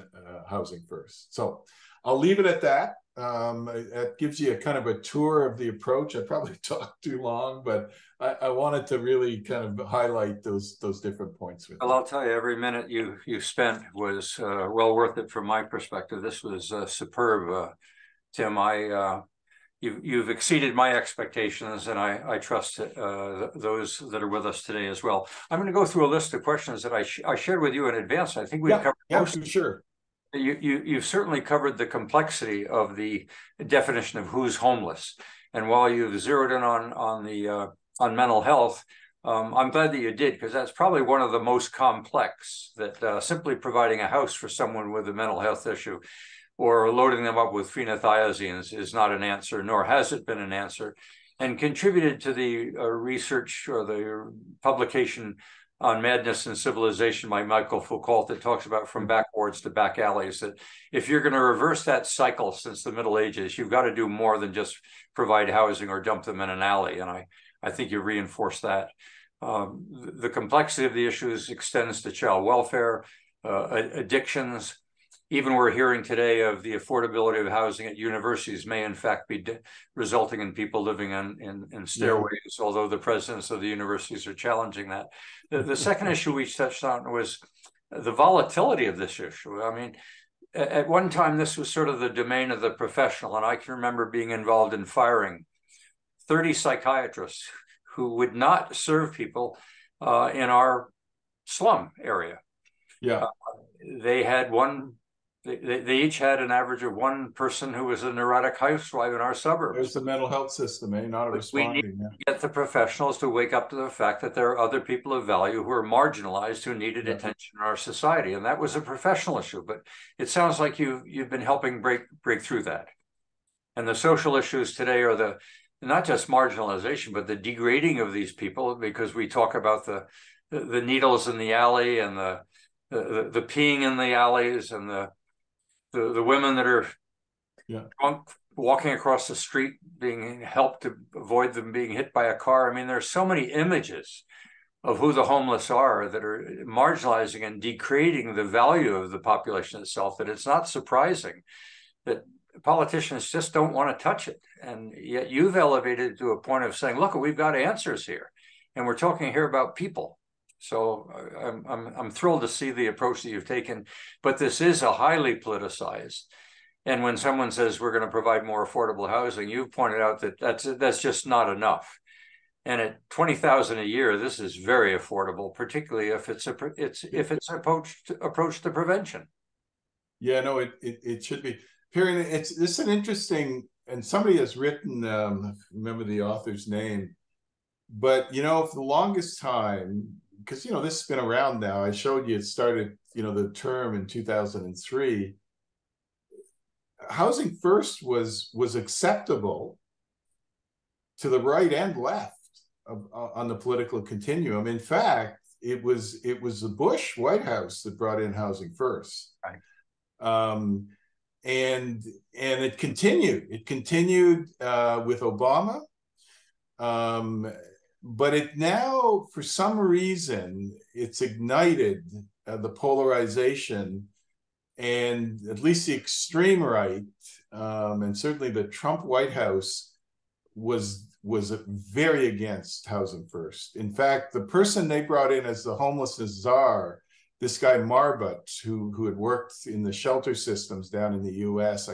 Housing First. So I'll leave it at that. That gives you a kind of a tour of the approach. I probably talked too long, but I wanted to really kind of highlight those different points with you. Well, I'll tell you, every minute you spent was well worth it from my perspective. This was superb, Tim. You've exceeded my expectations, and I trust those that are with us today as well. I'm going to go through a list of questions that I shared with you in advance. I think we've covered most. Yeah, sure. You've certainly covered the complexity of the definition of who's homeless. And while you've zeroed in on mental health, I'm glad that you did, because that's probably one of the most complex, that simply providing a house for someone with a mental health issue or loading them up with phenothiazines is not an answer, nor has it been an answer, and contributed to the research or the publication on Madness and Civilization by Michael Foucault that talks about from backwards to back alleys, that if you're going to reverse that cycle since the Middle Ages, you've got to do more than just provide housing or dump them in an alley. And I think you reinforce that. The complexity of the issues extends to child welfare, addictions. Even we're hearing today of the affordability of housing at universities may in fact be resulting in people living in stairways, although the presidents of the universities are challenging that. The second issue we touched on was the volatility of this issue. I mean, at one time, this was sort of the domain of the professional, and I can remember being involved in firing 30 psychiatrists who would not serve people in our slum area. Yeah, they each had an average of one person who was a neurotic housewife in our suburbs. There's the mental health system, not responding. We need to get the professionals to wake up to the fact that there are other people of value who are marginalized, who needed attention in our society. And that was a professional issue. But it sounds like you've been helping break through that. And the social issues today are the not just marginalization, but the degrading of these people, because we talk about the needles in the alley and the peeing in the alleys and the women that are drunk, walking across the street, being helped to avoid them being hit by a car. I mean, there's so many images of who the homeless are that are marginalizing and degrading the value of the population itself, that it's not surprising that politicians just don't want to touch it. And yet you've elevated to a point of saying, look, we've got answers here. And we're talking here about people. So I'm thrilled to see the approach that you've taken, but this is a highly politicized. And when someone says we're going to provide more affordable housing, you pointed out that that's just not enough. And at $20,000 a year, this is very affordable, particularly if it's approach to prevention. Yeah, no, it should be. Perry, it's an interesting, and somebody has written, I remember the author's name, but you know, for the longest time, because, you know, this has been around now. I showed you it started, you know, the term in 2003. Housing First was acceptable to the right and left on the political continuum. In fact, It was the Bush White House that brought in Housing First. Right. And it continued. It continued with Obama. But it now, for some reason, it's ignited the polarization, and at least the extreme right, and certainly the Trump White House was very against Housing First. In fact, the person they brought in as the homelessness czar, this guy Marbutt, who had worked in the shelter systems down in the U.S., I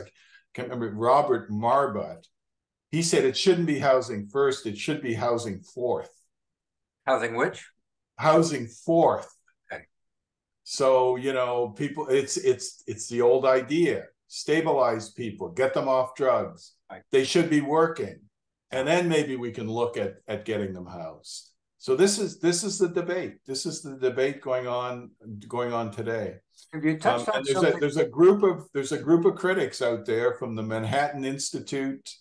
can't remember, Robert Marbutt, he said it shouldn't be Housing First, it should be Housing Fourth. Housing which? Housing Fourth. Okay. So, you know, people, it's the old idea, stabilize people, get them off drugs. Right. They should be working. And then maybe we can look at getting them housed. So this is the debate. This is the debate going on today. Have you touched on something? There's a group of critics out there from the Manhattan Institute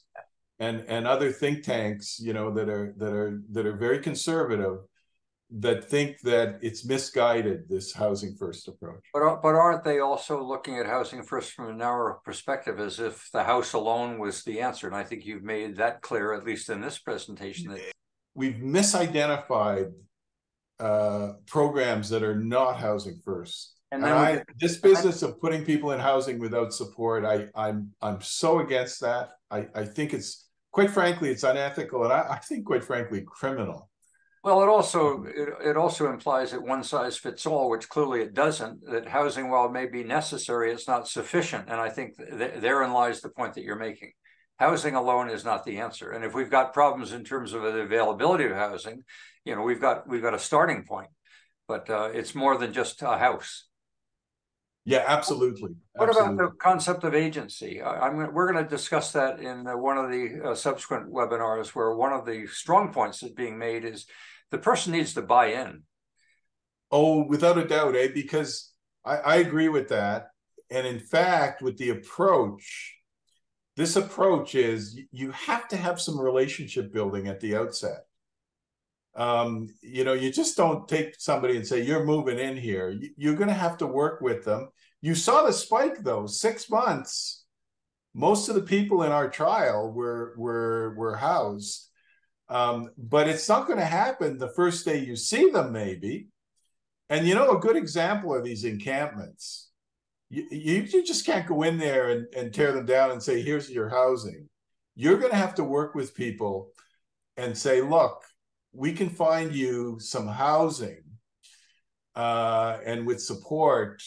and other think tanks, you know, that are very conservative, that think that it's misguided, this Housing First approach. But aren't they also looking at Housing First from a narrow perspective, as if the house alone was the answer? And I think you've made that clear, at least in this presentation. That we've misidentified programs that are not Housing First. This business of putting people in housing without support, I'm so against that. I think it's, quite frankly, it's unethical, and I think, quite frankly, criminal. Well, it also implies that one size fits all, which clearly it doesn't, that housing, while may be necessary, it's not sufficient. And I think therein lies the point that you're making. Housing alone is not the answer. And if we've got problems in terms of the availability of housing, you know, we've got a starting point, but it's more than just a house. Yeah, absolutely. What about the concept of agency? We're going to discuss that in one of the subsequent webinars, where one of the strong points that's being made is the person needs to buy in. Oh, without a doubt, because I agree with that. And in fact, with the approach, this approach is you have to have some relationship building at the outset. You know, you just don't take somebody and say, you're moving in here. You're going to have to work with them. You saw the spike, though, 6 months. Most of the people in our trial were housed. But it's not going to happen the first day you see them, maybe. And, you know, a good example are these encampments. You just can't go in there and tear them down and say, here's your housing. You're going to have to work with people and say, look, we can find you some housing and with support,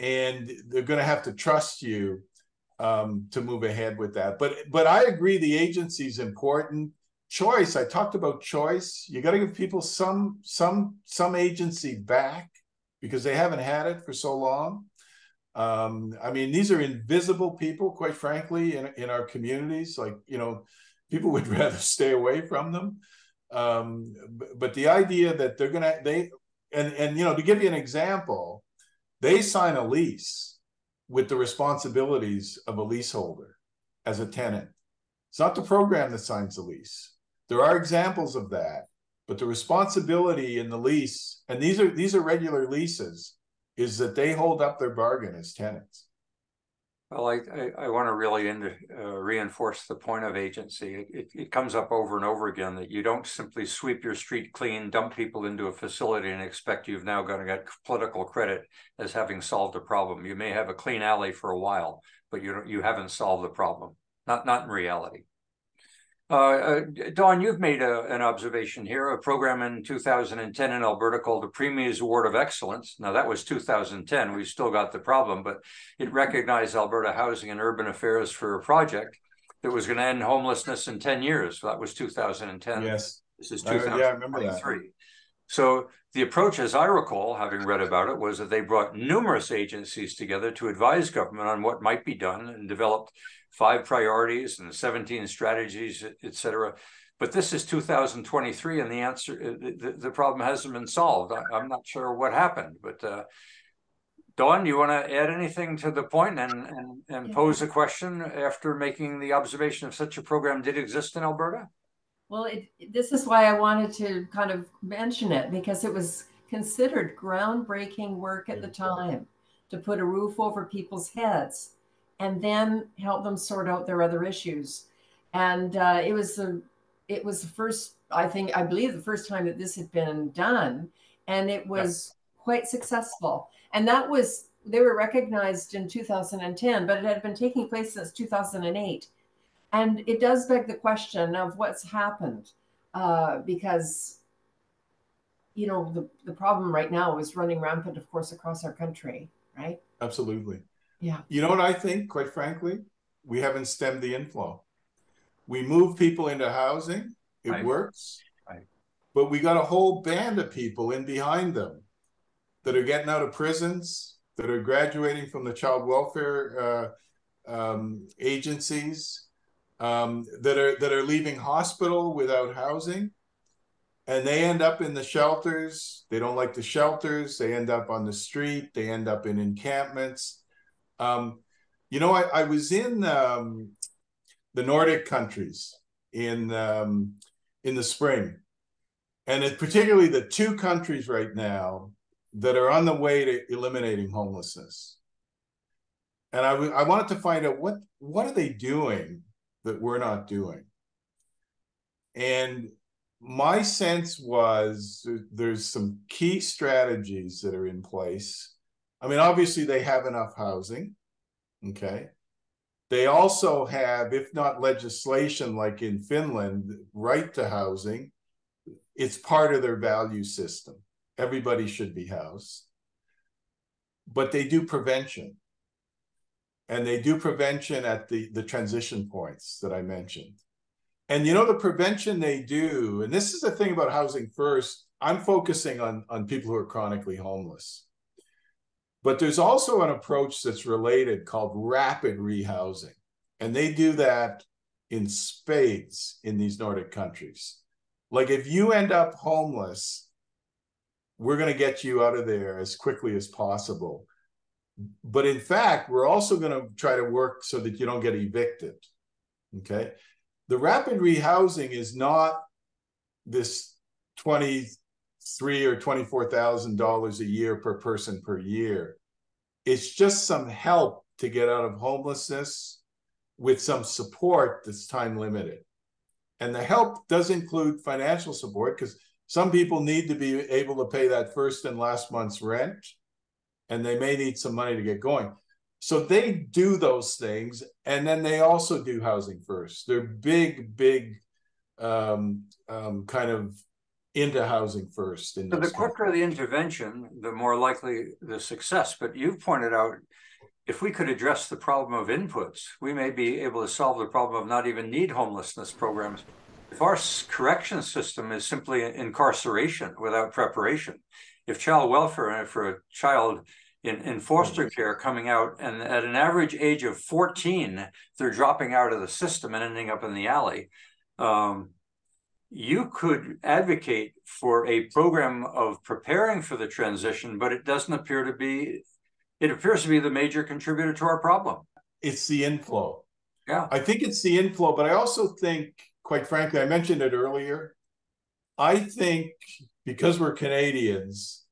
and they're going to have to trust you to move ahead with that. But I agree, the agency is important. Choice, I talked about choice. You got to give people some agency back, because they haven't had it for so long. I mean, these are invisible people, quite frankly, in our communities. Like, you know, people would rather stay away from them. But the idea that they're going to, you know, to give you an example, they sign a lease with the responsibilities of a leaseholder as a tenant. It's not the program that signs the lease. There are examples of that, but the responsibility in the lease, and these are regular leases, is that they hold up their bargain as tenants. Well, I want to really reinforce the point of agency. It comes up over and over again, that you don't simply sweep your street clean, dump people into a facility, and expect you've now going to get political credit as having solved a problem. You may have a clean alley for a while, but you haven't solved the problem. Not in reality. Don, you've made an observation here, a program in 2010 in Alberta called the Premier's Award of Excellence. Now, that was 2010. We've still got the problem, but it recognized Alberta Housing and Urban Affairs for a project that was going to end homelessness in 10 years. So that was 2010. Yes. This is 2023. I remember that. So the approach, as I recall, having read about it, was that they brought numerous agencies together to advise government on what might be done, and developed 5 priorities and 17 strategies, et cetera. But this is 2023, and the problem hasn't been solved. I'm not sure what happened, but Dawn, do you want to add anything to the point and yeah, pose a question after making the observation of such a program did exist in Alberta? Well, this is why I wanted to kind of mention it, because it was considered groundbreaking work at the time to put a roof over people's heads and then help them sort out their other issues. And it was the first, I believe the first time that this had been done, and it was quite successful. And that was, they were recognized in 2010, but it had been taking place since 2008. And it does beg the question of what's happened, because, you know, the problem right now is running rampant, of course, across our country, right? Absolutely. Yeah. You know what I think, quite frankly? We haven't stemmed the inflow. We move people into housing. It works. But we got a whole band of people in behind them that are getting out of prisons, that are graduating from the child welfare agencies, that are leaving hospital without housing, and they end up in the shelters. They don't like the shelters. They end up on the street. They end up in encampments. You know, I was in the Nordic countries in the spring, and it's particularly the two countries right now that are on the way to eliminating homelessness. And I wanted to find out what are they doing that we're not doing? And my sense was there's some key strategies that are in place. I mean, obviously they have enough housing, okay? They also have, if not legislation like in Finland, right to housing. It's part of their value system. Everybody should be housed. But they do prevention. And they do prevention at the transition points that I mentioned. And you know, the prevention they do, and this is the thing about Housing First, I'm focusing on people who are chronically homeless. But there's also an approach that's related called rapid rehousing. And they do that in spades in these Nordic countries. Like if you end up homeless, we're going to get you out of there as quickly as possible. But in fact, we're also going to try to work so that you don't get evicted, okay? The rapid rehousing is not this $23,000 or $24,000 a year per person per year. It's just some help to get out of homelessness with some support that's time limited. And the help does include financial support, because some people need to be able to pay that first and last month's rent, and they may need some money to get going. So they do those things, and then they also do Housing First. They're big kind of into Housing First. So the quicker the intervention, the more likely the success. But you've pointed out, if we could address the problem of inputs, we may be able to solve the problem of not even need homelessness programs. If our correction system is simply incarceration without preparation, if child welfare for a child in foster care coming out and at an average age of 14, they're dropping out of the system and ending up in the alley, you could advocate for a program of preparing for the transition, but it doesn't appear to be, it appears to be the major contributor to our problem. It's the inflow. Yeah. I think it's the inflow, but I also think, quite frankly, I mentioned it earlier, I think because we're Canadians,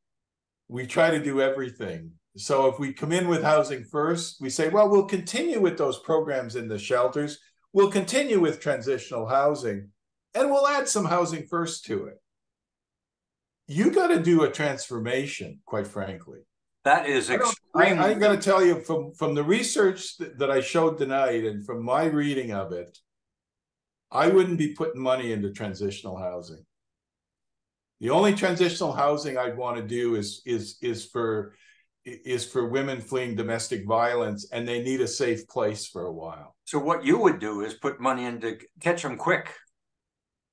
we try to do everything. So if we come in with Housing First, we say, well, we'll continue with those programs in the shelters, we'll continue with transitional housing, and we'll add some Housing First to it. You got to do a transformation, quite frankly. That is extreme. I got to tell you, from the research that I showed tonight and from my reading of it, I wouldn't be putting money into transitional housing. The only transitional housing I'd want to do is for women fleeing domestic violence, and they need a safe place for a while. So what you would do is put money into catch them quick.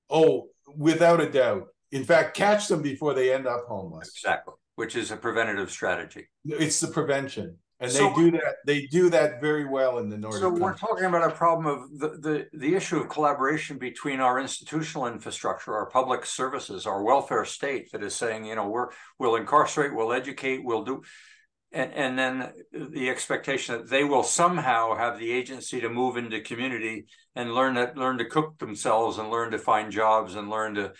Oh, without a doubt. In fact, catch them before they end up homeless. Exactly, which is a preventative strategy. It's the prevention. And so, they do that very well in the Nordic countries. So we're talking about a problem of the issue of collaboration between our institutional infrastructure, our public services, our welfare state that is saying, you know, we'll incarcerate, we'll educate, we'll do, and then the expectation that they will somehow have the agency to move into community and learn to cook themselves and learn to find jobs and learn to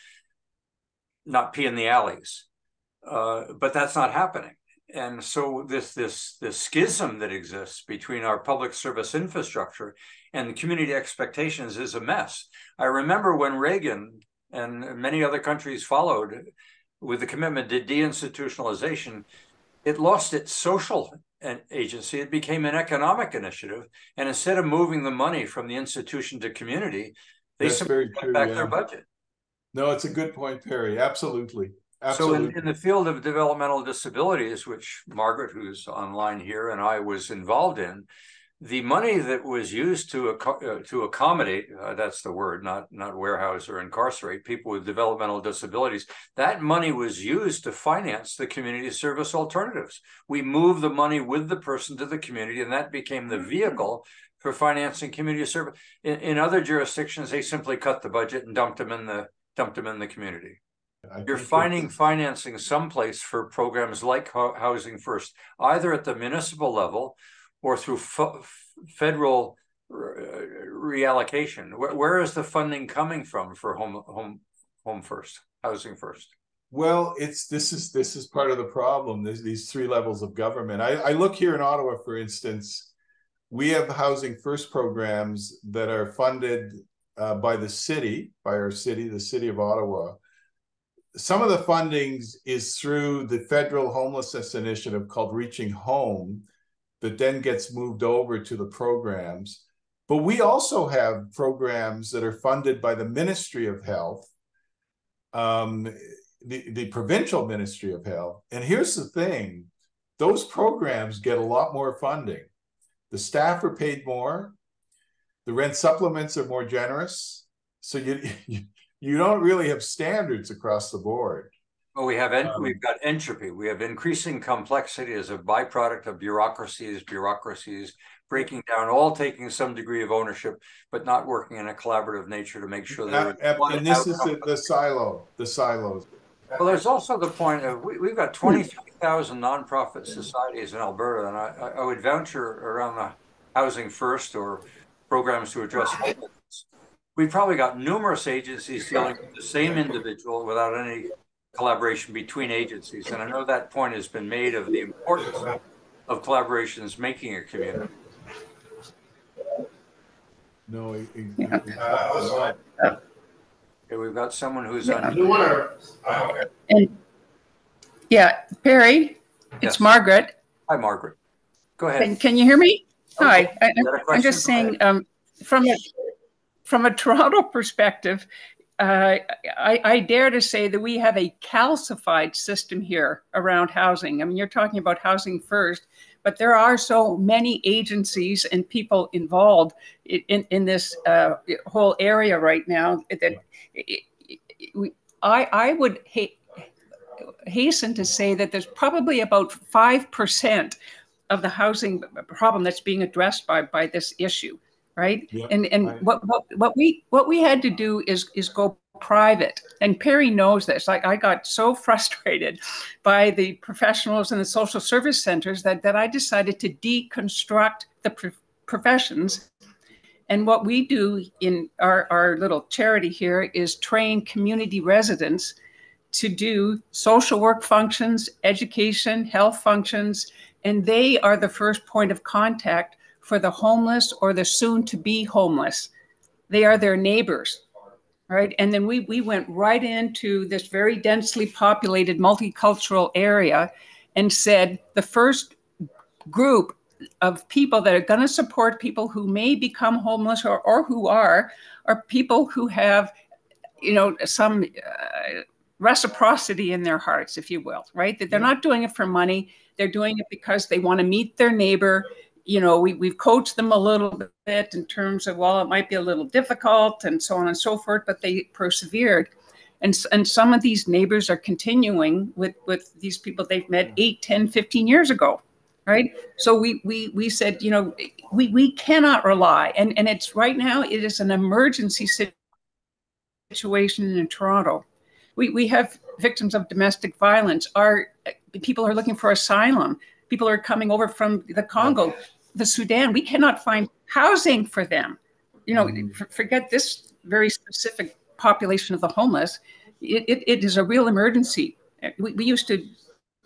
not pee in the alleys. But that's not happening. And so this schism that exists between our public service infrastructure and the community expectations is a mess. I remember when Reagan and many other countries followed with the commitment to deinstitutionalization, it lost its social agency. It became an economic initiative. And instead of moving the money from the institution to community, they simply cut back their budget. No, it's a good point, Perry. Absolutely. Absolutely. So in the field of developmental disabilities, which Margaret, who's online here, and I was involved in, the money that was used to accommodate, that's the word, not warehouse or incarcerate, people with developmental disabilities, that money was used to finance the community service alternatives. We moved the money with the person to the community, and that became the vehicle for financing community service. In other jurisdictions, they simply cut the budget and dumped them in the community. You're finding financing someplace for programs like Housing First, either at the municipal level or through federal reallocation. Where is the funding coming from for Housing First? Well, this is part of the problem. There's these three levels of government. I look here in Ottawa, for instance, we have Housing First programs that are funded by the city, by our city, the City of Ottawa. Some of the fundings is through the federal homelessness initiative called Reaching Home that then gets moved over to the programs. But we also have programs that are funded by the Ministry of Health, the provincial Ministry of Health. And here's the thing, those programs get a lot more funding. The staff are paid more, the rent supplements are more generous. So you don't really have standards across the board. Well, we've got entropy. We have increasing complexity as a byproduct of bureaucracies breaking down, all taking some degree of ownership, but not working in a collaborative nature to make sure that. And this is the silos. Well, there's also the point of we've got 23,000 nonprofit societies in Alberta, and I would venture around the Housing First or programs to address homelessness. We've probably got numerous agencies dealing with the same individual without any collaboration between agencies. And I know that point has been made of the importance of collaborations making a community. No, okay, we've got someone who's on. Yeah, Perry, it's Margaret. Hi, Margaret. Go ahead. Can you hear me? Okay. Hi. I'm just saying From a Toronto perspective, I dare to say that we have a calcified system here around housing. I mean, you're talking about Housing First, but there are so many agencies and people involved in this whole area right now that I would hasten to say that there's probably about 5% of the housing problem that's being addressed by this issue. Right. Yep, and right. What we had to do is go private. And Perry knows this. I got so frustrated by the professionals in the social service centers that I decided to deconstruct the professions. And what we do in our little charity here is train community residents to do social work functions, education, health functions, and they are the first point of contact for the homeless or the soon-to-be homeless. They are their neighbors, right? And then we went right into this very densely populated multicultural area and said, the first group of people that are gonna support people who may become homeless or who are people who have, some reciprocity in their hearts, if you will, right? That they're not doing it for money, they're doing it because they wanna meet their neighbor. We've coached them a little bit in terms of, well, it might be a little difficult and so on and so forth, but they persevered. And some of these neighbors are continuing with these people they've met 8, 10, 15 years ago, right? So we said, we cannot rely. And it's right now, it is an emergency situation in Toronto. We have victims of domestic violence. People are looking for asylum. People are coming over from the Congo, the Sudan. We cannot find housing for them. Forget this very specific population of the homeless. It is a real emergency. we used to,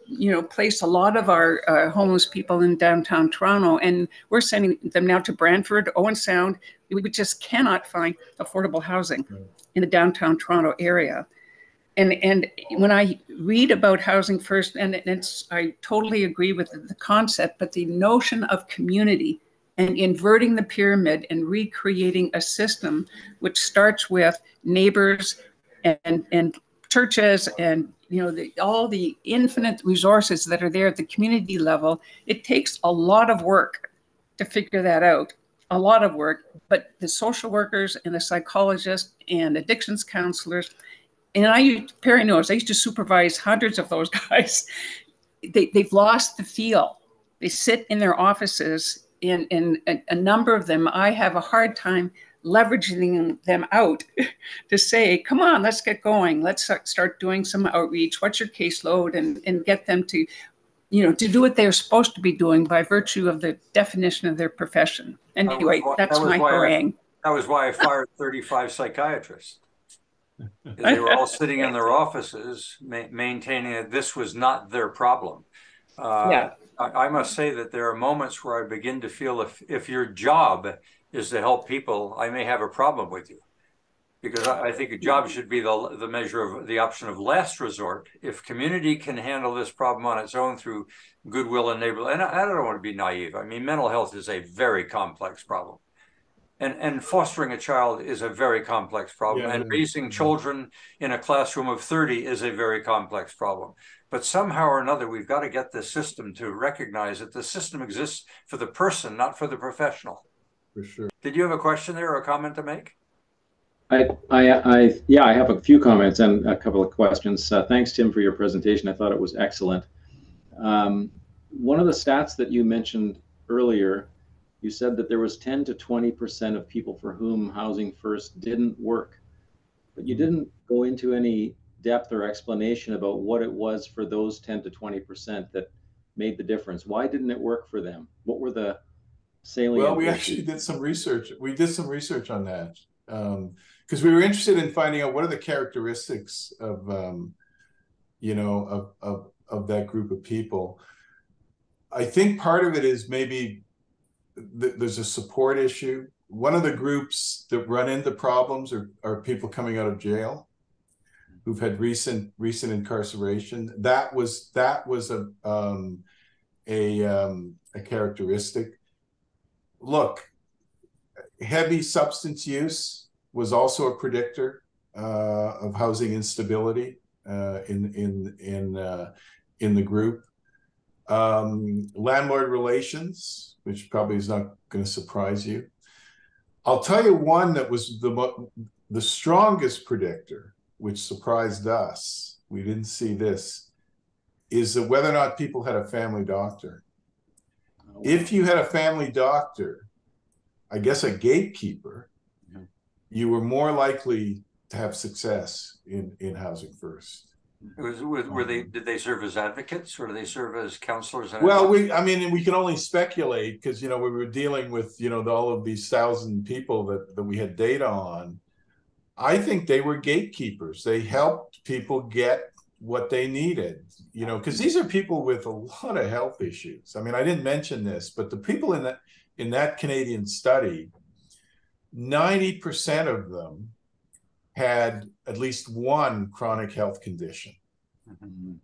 you know, place a lot of our homeless people in downtown Toronto, and we're sending them now to Brantford, Owen Sound. We just cannot find affordable housing in the downtown Toronto area. And when I read about Housing First, and it's, I totally agree with the concept, but the notion of community and inverting the pyramid and recreating a system which starts with neighbors and churches and, you know, all the infinite resources that are there at the community level, it takes a lot of work to figure that out, a lot of work. But the social workers and the psychologists and addictions counselors, and Perry knows, I used to supervise hundreds of those guys. They've lost the feel. They sit in their offices, and a number of them, I have a hard time leveraging them out to say, come on, let's get going. Let's start doing some outreach. What's your caseload? And get them to, you know, to do what they're supposed to be doing by virtue of the definition of their profession. And anyway, that's my harangue. That was why I fired 35 psychiatrists. They were all sitting in their offices maintaining that this was not their problem. Yeah. I must say that there are moments where I begin to feel if your job is to help people, I may have a problem with you, because I think a job should be the measure of the option of last resort. If community can handle this problem on its own through goodwill and neighborhood, and I don't want to be naive. I mean, mental health is a very complex problem. And fostering a child is a very complex problem. Yeah. And raising children in a classroom of 30 is a very complex problem. But somehow or another, we've got to get the system to recognize that the system exists for the person, not for the professional. For sure. Did you have a question there or a comment to make? Yeah, I have a few comments and a couple of questions. Thanks, Tim, for your presentation. I thought it was excellent. One of the stats that you mentioned earlier, you said that there was 10 to 20% of people for whom Housing First didn't work, but you didn't go into any depth or explanation about what it was for those 10 to 20% that made the difference. Why didn't it work for them? What were the salient? Well, we actually did some research. We did some research on that because we were interested in finding out what are the characteristics of, you know, of that group of people. I think part of it is maybe there's a support issue. One of the groups that run into problems are people coming out of jail who've had recent incarceration. That was a characteristic. Look, heavy substance use was also a predictor of housing instability in the group. Landlord relations, which probably is not going to surprise you. I'll tell you one that was the strongest predictor, which surprised us, we didn't see this, is that whether or not people had a family doctor. If you had a family doctor, I guess a gatekeeper, yeah, you were more likely to have success in Housing First. Did they serve as advocates or do they serve as counselors? Well, we can only speculate because, you know, we were dealing with, you know, all of these 1,000 people that we had data on. I think they were gatekeepers. They helped people get what they needed, you know, because these are people with a lot of health issues. I mean, I didn't mention this, but the people in that Canadian study, 90% of them had at least one chronic health condition. Mm-hmm.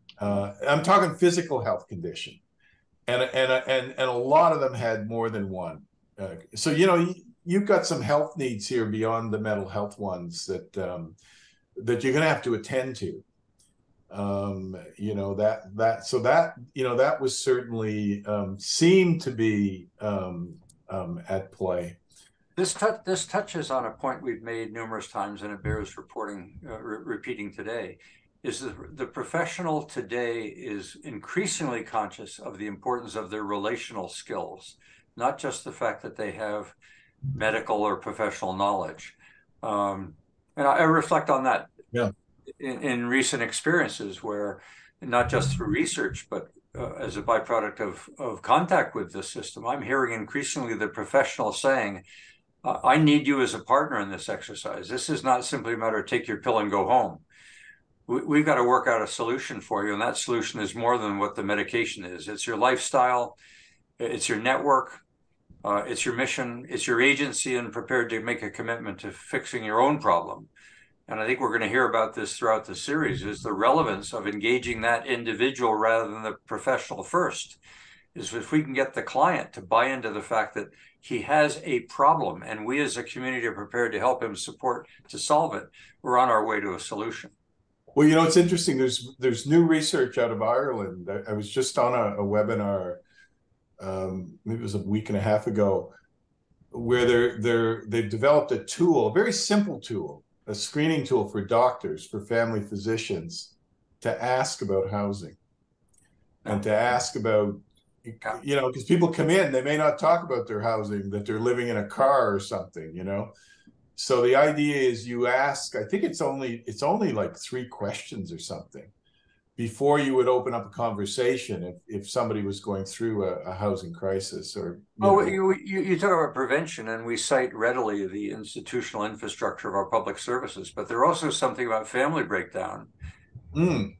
I'm talking physical health condition, and a lot of them had more than one. So, you know, you've got some health needs here beyond the mental health ones that you're going to have to attend to. You know, that was certainly seemed to be at play. This touches on a point we've made numerous times, and it bears repeating today, is that the professional today is increasingly conscious of the importance of their relational skills, not just the fact that they have medical or professional knowledge. And I reflect on that, yeah, in recent experiences where, not just through research, but as a byproduct of contact with the system, I'm hearing increasingly the professional saying, I need you as a partner in this exercise. This is not simply a matter of take your pill and go home. we've got to work out a solution for you. And that solution is more than what the medication is. It's your lifestyle. It's your network. It's your mission. It's your agency, and prepared to make a commitment to fixing your own problem. And I think we're going to hear about this throughout the series, is the relevance of engaging that individual rather than the professional first. Is if we can get the client to buy into the fact that he has a problem and we as a community are prepared to help him support to solve it, we're on our way to a solution. Well, you know, it's interesting. There's new research out of Ireland. I was just on a webinar, maybe it was a week and a half ago, where they've developed a tool, a very simple tool, a screening tool for doctors, for family physicians, to ask about housing and to ask about, you know, because people come in, they may not talk about their housing, that they're living in a car or something, you know. So the idea is you ask, I think it's only like 3 questions or something before you would open up a conversation if somebody was going through a housing crisis or... You talk about prevention, and we cite readily the institutional infrastructure of our public services, but there also something about family breakdown. And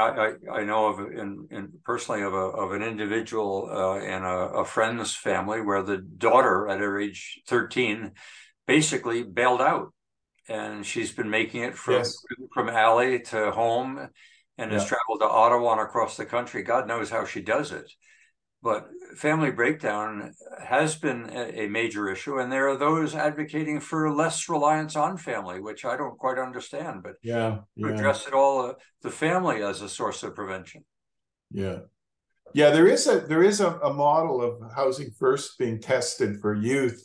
I know of personally of an individual and a friend's family where the daughter at her age 13 basically bailed out, and she's been making it from alley to home, and has traveled to Ottawa and across the country. God knows how she does it. But family breakdown has been a major issue, and there are those advocating for less reliance on family, which I don't quite understand, but address it all, the family as a source of prevention. Yeah. Yeah, there is a model of Housing First being tested for youth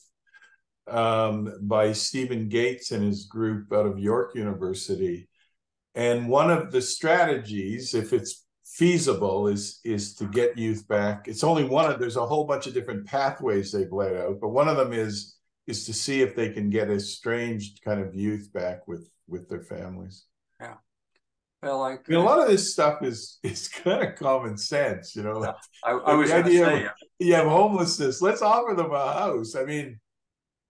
by Stephen Gates and his group out of York University. And one of the strategies, if it's feasible, is to get youth back. It's only one of, there's a whole bunch of different pathways they've laid out, but one of them is to see if they can get estranged kind of youth back with their families. Yeah. Well, like I mean, a lot of this stuff is kind of common sense, you know. I was going to say, you have homelessness, let's offer them a house. I mean,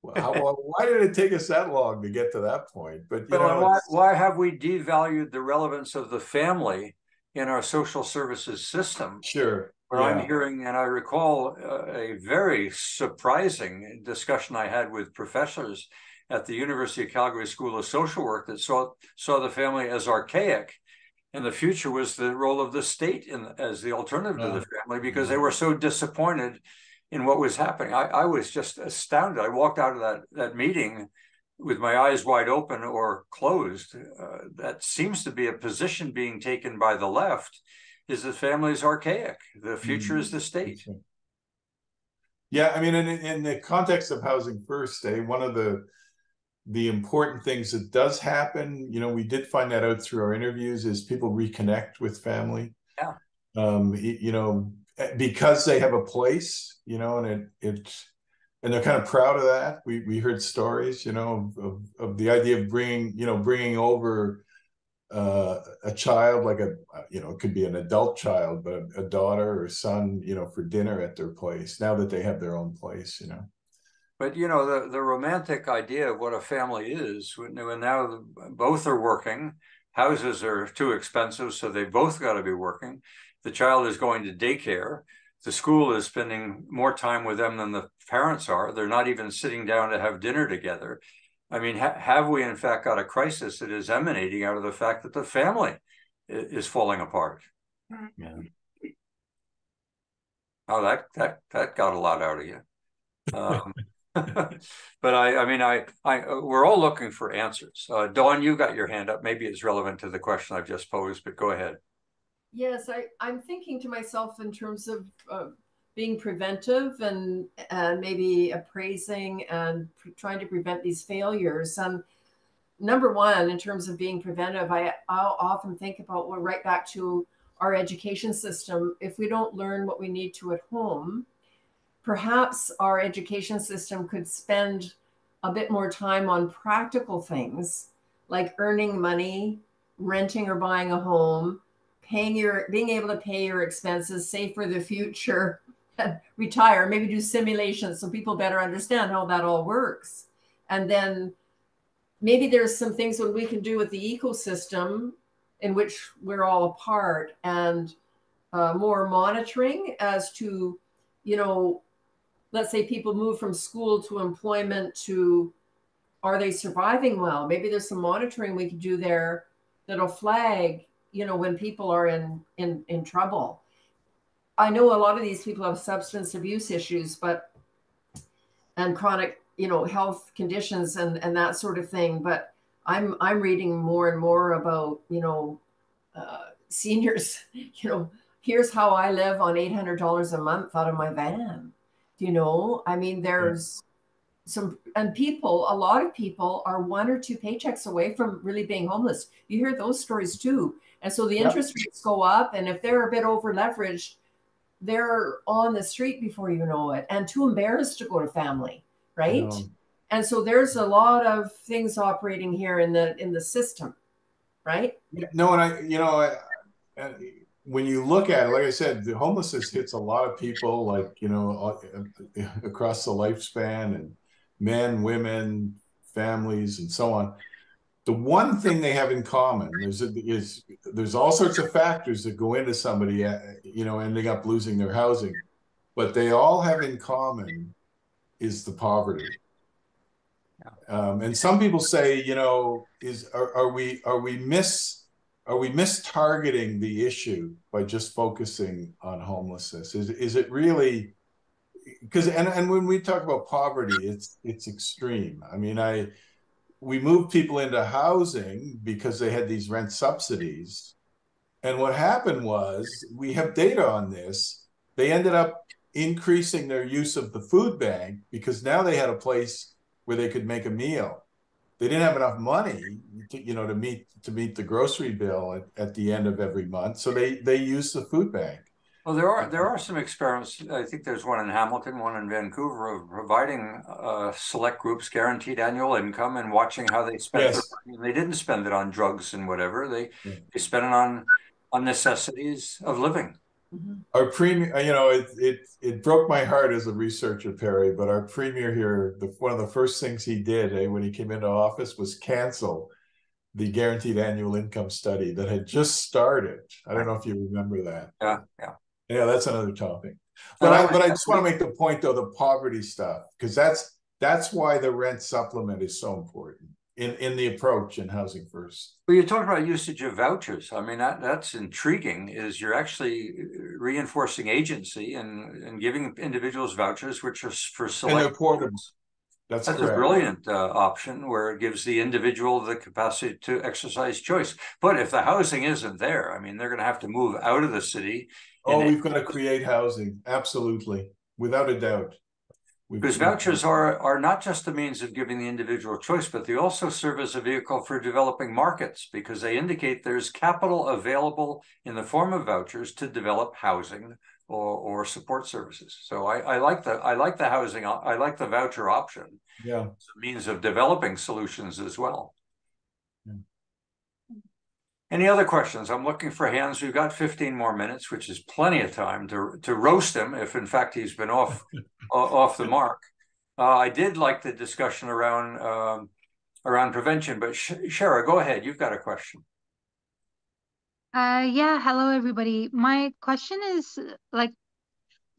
why did it take us that long to get to that point? But you know, why have we devalued the relevance of the family in our social services system? Sure. Where I'm hearing, and I recall a very surprising discussion I had with professors at the University of Calgary School of Social Work that saw the family as archaic, and the future was the role of the state as the alternative to the family, because they were so disappointed in what was happening. I was just astounded. I walked out of that meeting with my eyes wide open or closed. That seems to be a position being taken by the left, is the family is archaic. The future is the state. Yeah, I mean, in the context of Housing First, one of the important things that does happen, you know, we did find that out through our interviews, is people reconnect with family. Yeah. You know, because they have a place, you know, and and they're kind of proud of that. We heard stories, you know, of the idea of bringing over a child, like it could be an adult child, but a daughter or son, you know, for dinner at their place, now that they have their own place, you know. But, you know, the romantic idea of what a family is, when now both are working, houses are too expensive, so they both got to be working. The child is going to daycare. The school is spending more time with them than the parents are. They're not even sitting down to have dinner together. I mean, have we in fact got a crisis that is emanating out of the fact that the family is falling apart? Yeah. Oh, that got a lot out of you. But I mean, we're all looking for answers. Dawn, you got your hand up. Maybe it's relevant to the question I've just posed, but go ahead. Yes, I'm thinking to myself in terms of being preventive and maybe appraising and trying to prevent these failures. And number one, in terms of being preventive, I'll often think about, well, right back to our education system. If we don't learn what we need to at home, perhaps our education system could spend a bit more time on practical things like earning money, renting or buying a home, being able to pay your expenses, save for the future, retire, maybe do simulations so people better understand how that all works. And then maybe there's some things that we can do with the ecosystem in which we're all apart, and more monitoring as to, you know, let's say people move from school to employment to, are they surviving well? Maybe there's some monitoring we could do there that'll flag, you know, when people are in trouble. I know a lot of these people have substance abuse issues, but, and chronic, you know, health conditions and that sort of thing. But I'm reading more and more about, you know, seniors, you know, here's how I live on $800 a month out of my van. You know, I mean, there's some, and people, a lot of people are one or two paychecks away from really being homeless. You hear those stories too. And so the interest rates go up, and if they're a bit over leveraged, they're on the street before you know it, and too embarrassed to go to family, right? And so there's a lot of things operating here in the system, right? No, and I, you know, I, when you look at it, like I said, the homelessness hits a lot of people, like, you know, across the lifespan, and men, women, families, and so on. The one thing they have in common is there's all sorts of factors that go into somebody, you know, ending up losing their housing. What they all have in common is the poverty. And some people say, you know, are we mistargeting the issue by just focusing on homelessness? Is it really, because and when we talk about poverty, it's extreme. I mean, we moved people into housing because they had these rent subsidies, and what happened was, we have data on this. They ended up increasing their use of the food bank because now they had a place where they could make a meal. They didn't have enough money to, you know, to meet the grocery bill at the end of every month. So they used the food bank. Well, there are some experiments. I think there's one in Hamilton, one in Vancouver, of providing select groups guaranteed annual income and watching how they spent their money. They didn't spend it on drugs and whatever. They spent it on necessities of living. Mm-hmm. Our premier, you know, it broke my heart as a researcher, Perry, but our premier here, one of the first things he did when he came into office was cancel the guaranteed annual income study that had just started. I don't know if you remember that. Yeah, that's another topic. But I just want to make the point, though, the poverty stuff, because that's why the rent supplement is so important in the approach in Housing First. Well, you talked about usage of vouchers. I mean, that's intriguing, is you're actually reinforcing agency and giving individuals vouchers, which are for select portals. That's a brilliant option, where it gives the individual the capacity to exercise choice. But if the housing isn't there, I mean, they're going to have to move out of the city. Oh, we've got to create housing. Absolutely. Without a doubt. Because vouchers are not just a means of giving the individual choice, but they also serve as a vehicle for developing markets, because they indicate there's capital available in the form of vouchers to develop housing or support services. So I like the housing. I like the voucher option. Yeah, it's a means of developing solutions as well. Any other questions? I'm looking for hands. We've got 15 more minutes, which is plenty of time to roast him if, in fact, he's been off off the mark. I did like the discussion around prevention, but Shara, go ahead. You've got a question. Yeah. Hello, everybody. My question is, like,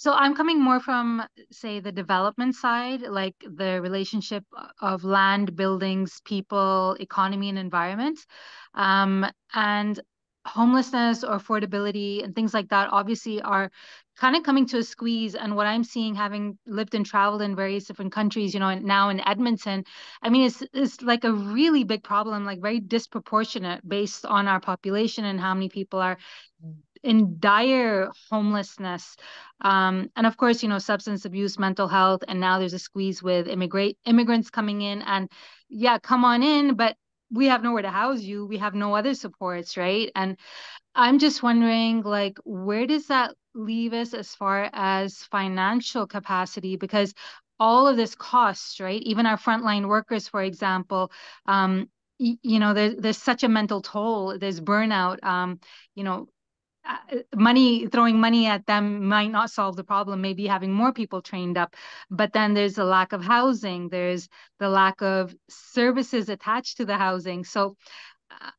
so I'm coming more from, say, the development side, like the relationship of land, buildings, people, economy, and environment. And homelessness or affordability and things like that obviously are kind of coming to a squeeze. And what I'm seeing, having lived and traveled in various different countries, you know, and now in Edmonton, I mean, it's like a really big problem, like very disproportionate based on our population and how many people are in dire homelessness, and of course, you know, substance abuse, mental health, and now there's a squeeze with immigrants coming in, and yeah, come on in, but we have nowhere to house you, we have no other supports, right? And I'm just wondering, like, where does that leave us as far as financial capacity, because all of this costs, right? Even our frontline workers, for example, you know, there's such a mental toll, there's burnout, you know, throwing money at them might not solve the problem, maybe having more people trained up, but then there's the lack of housing, there's the lack of services attached to the housing. So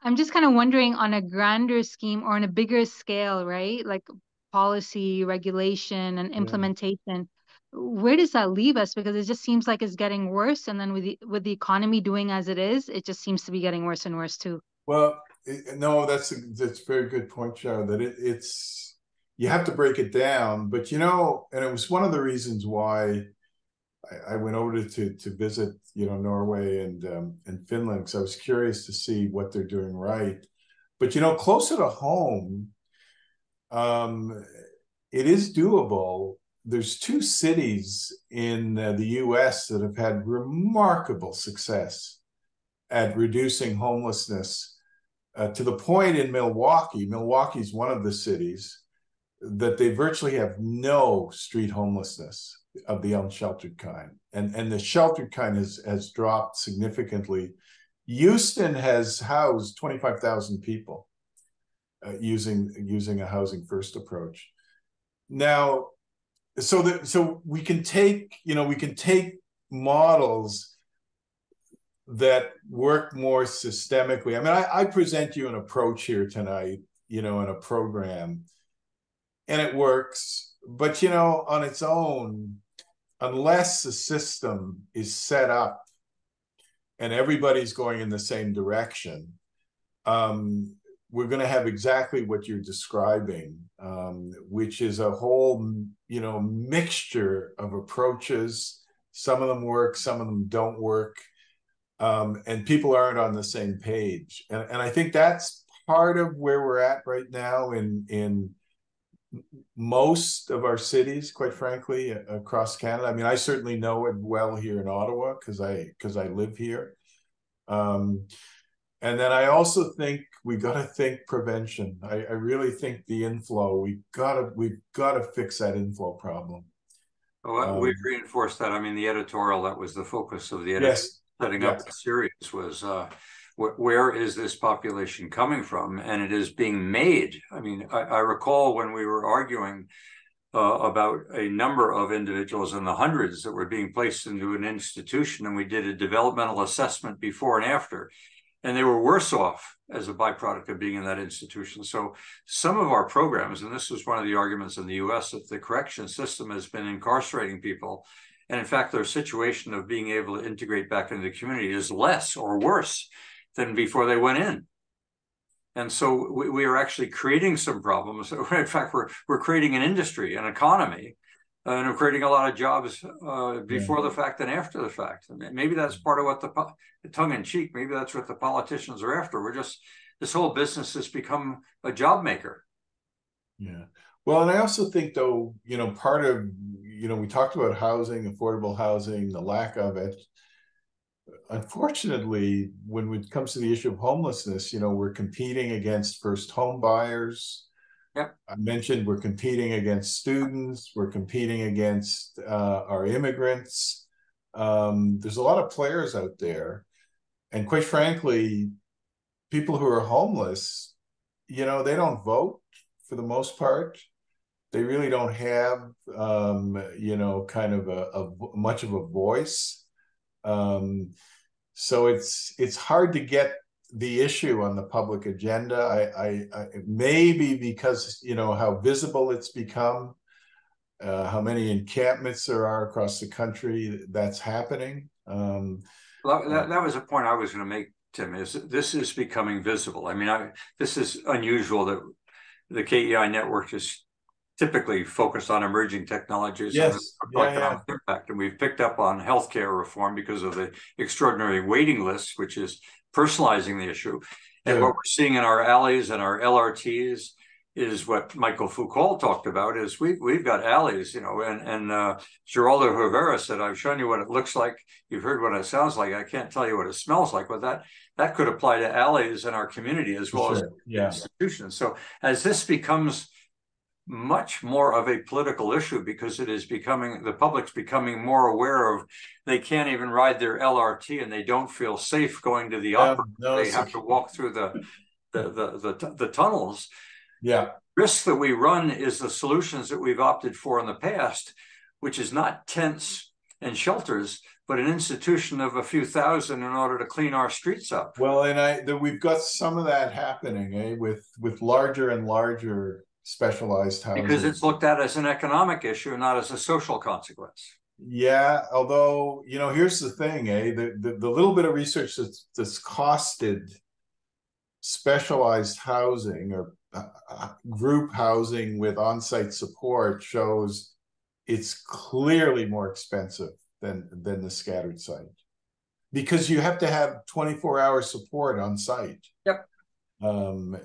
I'm just kind of wondering on a grander scheme or on a bigger scale, right? Like policy, regulation, and implementation. Yeah. Where does that leave us? Because it just seems like it's getting worse. And then with the economy doing as it is, it just seems to be getting worse and worse too. Well, no, that's a very good point, Shara, that it's, you have to break it down. But, you know, and it was one of the reasons why I went over to visit, you know, Norway and Finland, because I was curious to see what they're doing right. But, you know, closer to home, it is doable. There's two cities in the U.S. that have had remarkable success at reducing homelessness to the point in Milwaukee. Milwaukee's one of the cities that they virtually have no street homelessness of the unsheltered kind. And the sheltered kind has dropped significantly. Houston has housed 25,000 people using a Housing First approach. Now, so we can take, you know, we can take models that work more systemically. I mean, I present you an approach here tonight, you know, in a program, and it works. But, you know, on its own, unless the system is set up and everybody's going in the same direction, we're going to have exactly what you're describing, which is a whole, you know, mixture of approaches. Some of them work, some of them don't work, and people aren't on the same page. And I think that's part of where we're at right now in most of our cities, quite frankly, across Canada. I mean, I certainly know it well here in Ottawa because I live here. And then I also think we got to think prevention. I really think the inflow, we've got to fix that inflow problem. Well, we've reinforced that. I mean, the editorial, that was the focus of the editor setting up the series was where is this population coming from? And it is being made. I mean, I recall when we were arguing about a number of individuals in the hundreds that were being placed into an institution, and we did a developmental assessment before and after. And they were worse off as a byproduct of being in that institution. So some of our programs, and this was one of the arguments in the US, that the correction system has been incarcerating people. And in fact, their situation of being able to integrate back into the community is less or worse than before they went in. And so we are actually creating some problems. In fact, we're creating an industry, an economy, and we're creating a lot of jobs before the fact and after the fact. And maybe that's part of what the tongue-in-cheek, maybe that's what the politicians are after. We're just, this whole business has become a job maker. Yeah. Well, and I also think, though, you know, part of, you know, we talked about housing, affordable housing, the lack of it. Unfortunately, when it comes to the issue of homelessness, you know, we're competing against first home buyers. Yep. I mentioned we're competing against students. We're competing against our immigrants. There's a lot of players out there. And quite frankly, people who are homeless, you know, they don't vote for the most part. They really don't have, you know, kind of a much of a voice. So it's hard to get the issue on the public agenda. I maybe because, you know, how visible it's become, how many encampments there are across the country that's happening. Well, that was a point I was going to make, Tim, is this is becoming visible. I mean, this is unusual that the KEI network is typically focused on emerging technologies and economic impact. And we've picked up on healthcare reform because of the extraordinary waiting list, which is personalizing the issue. And what we're seeing in our alleys and our LRTs is what Michael Foucault talked about, is we've got alleys, you know, and Geraldo Rivera said, I've shown you what it looks like. You've heard what it sounds like. I can't tell you what it smells like, but that could apply to alleys in our community as well as institutions. So as this becomes much more of a political issue, because it is becoming, the public's becoming more aware of, they can't even ride their LRT and they don't feel safe going to the opera. They have to walk through the tunnels. Yeah. The risk that we run is the solutions that we've opted for in the past, which is not tents and shelters, but an institution of a few thousand in order to clean our streets up. Well, and we've got some of that happening, with larger and larger specialized housing. Because it's looked at as an economic issue, not as a social consequence. Yeah, although, you know, here's the thing, the little bit of research that's costed specialized housing or group housing with on-site support shows it's clearly more expensive than the scattered site, because you have to have 24-hour support on site. Yep. And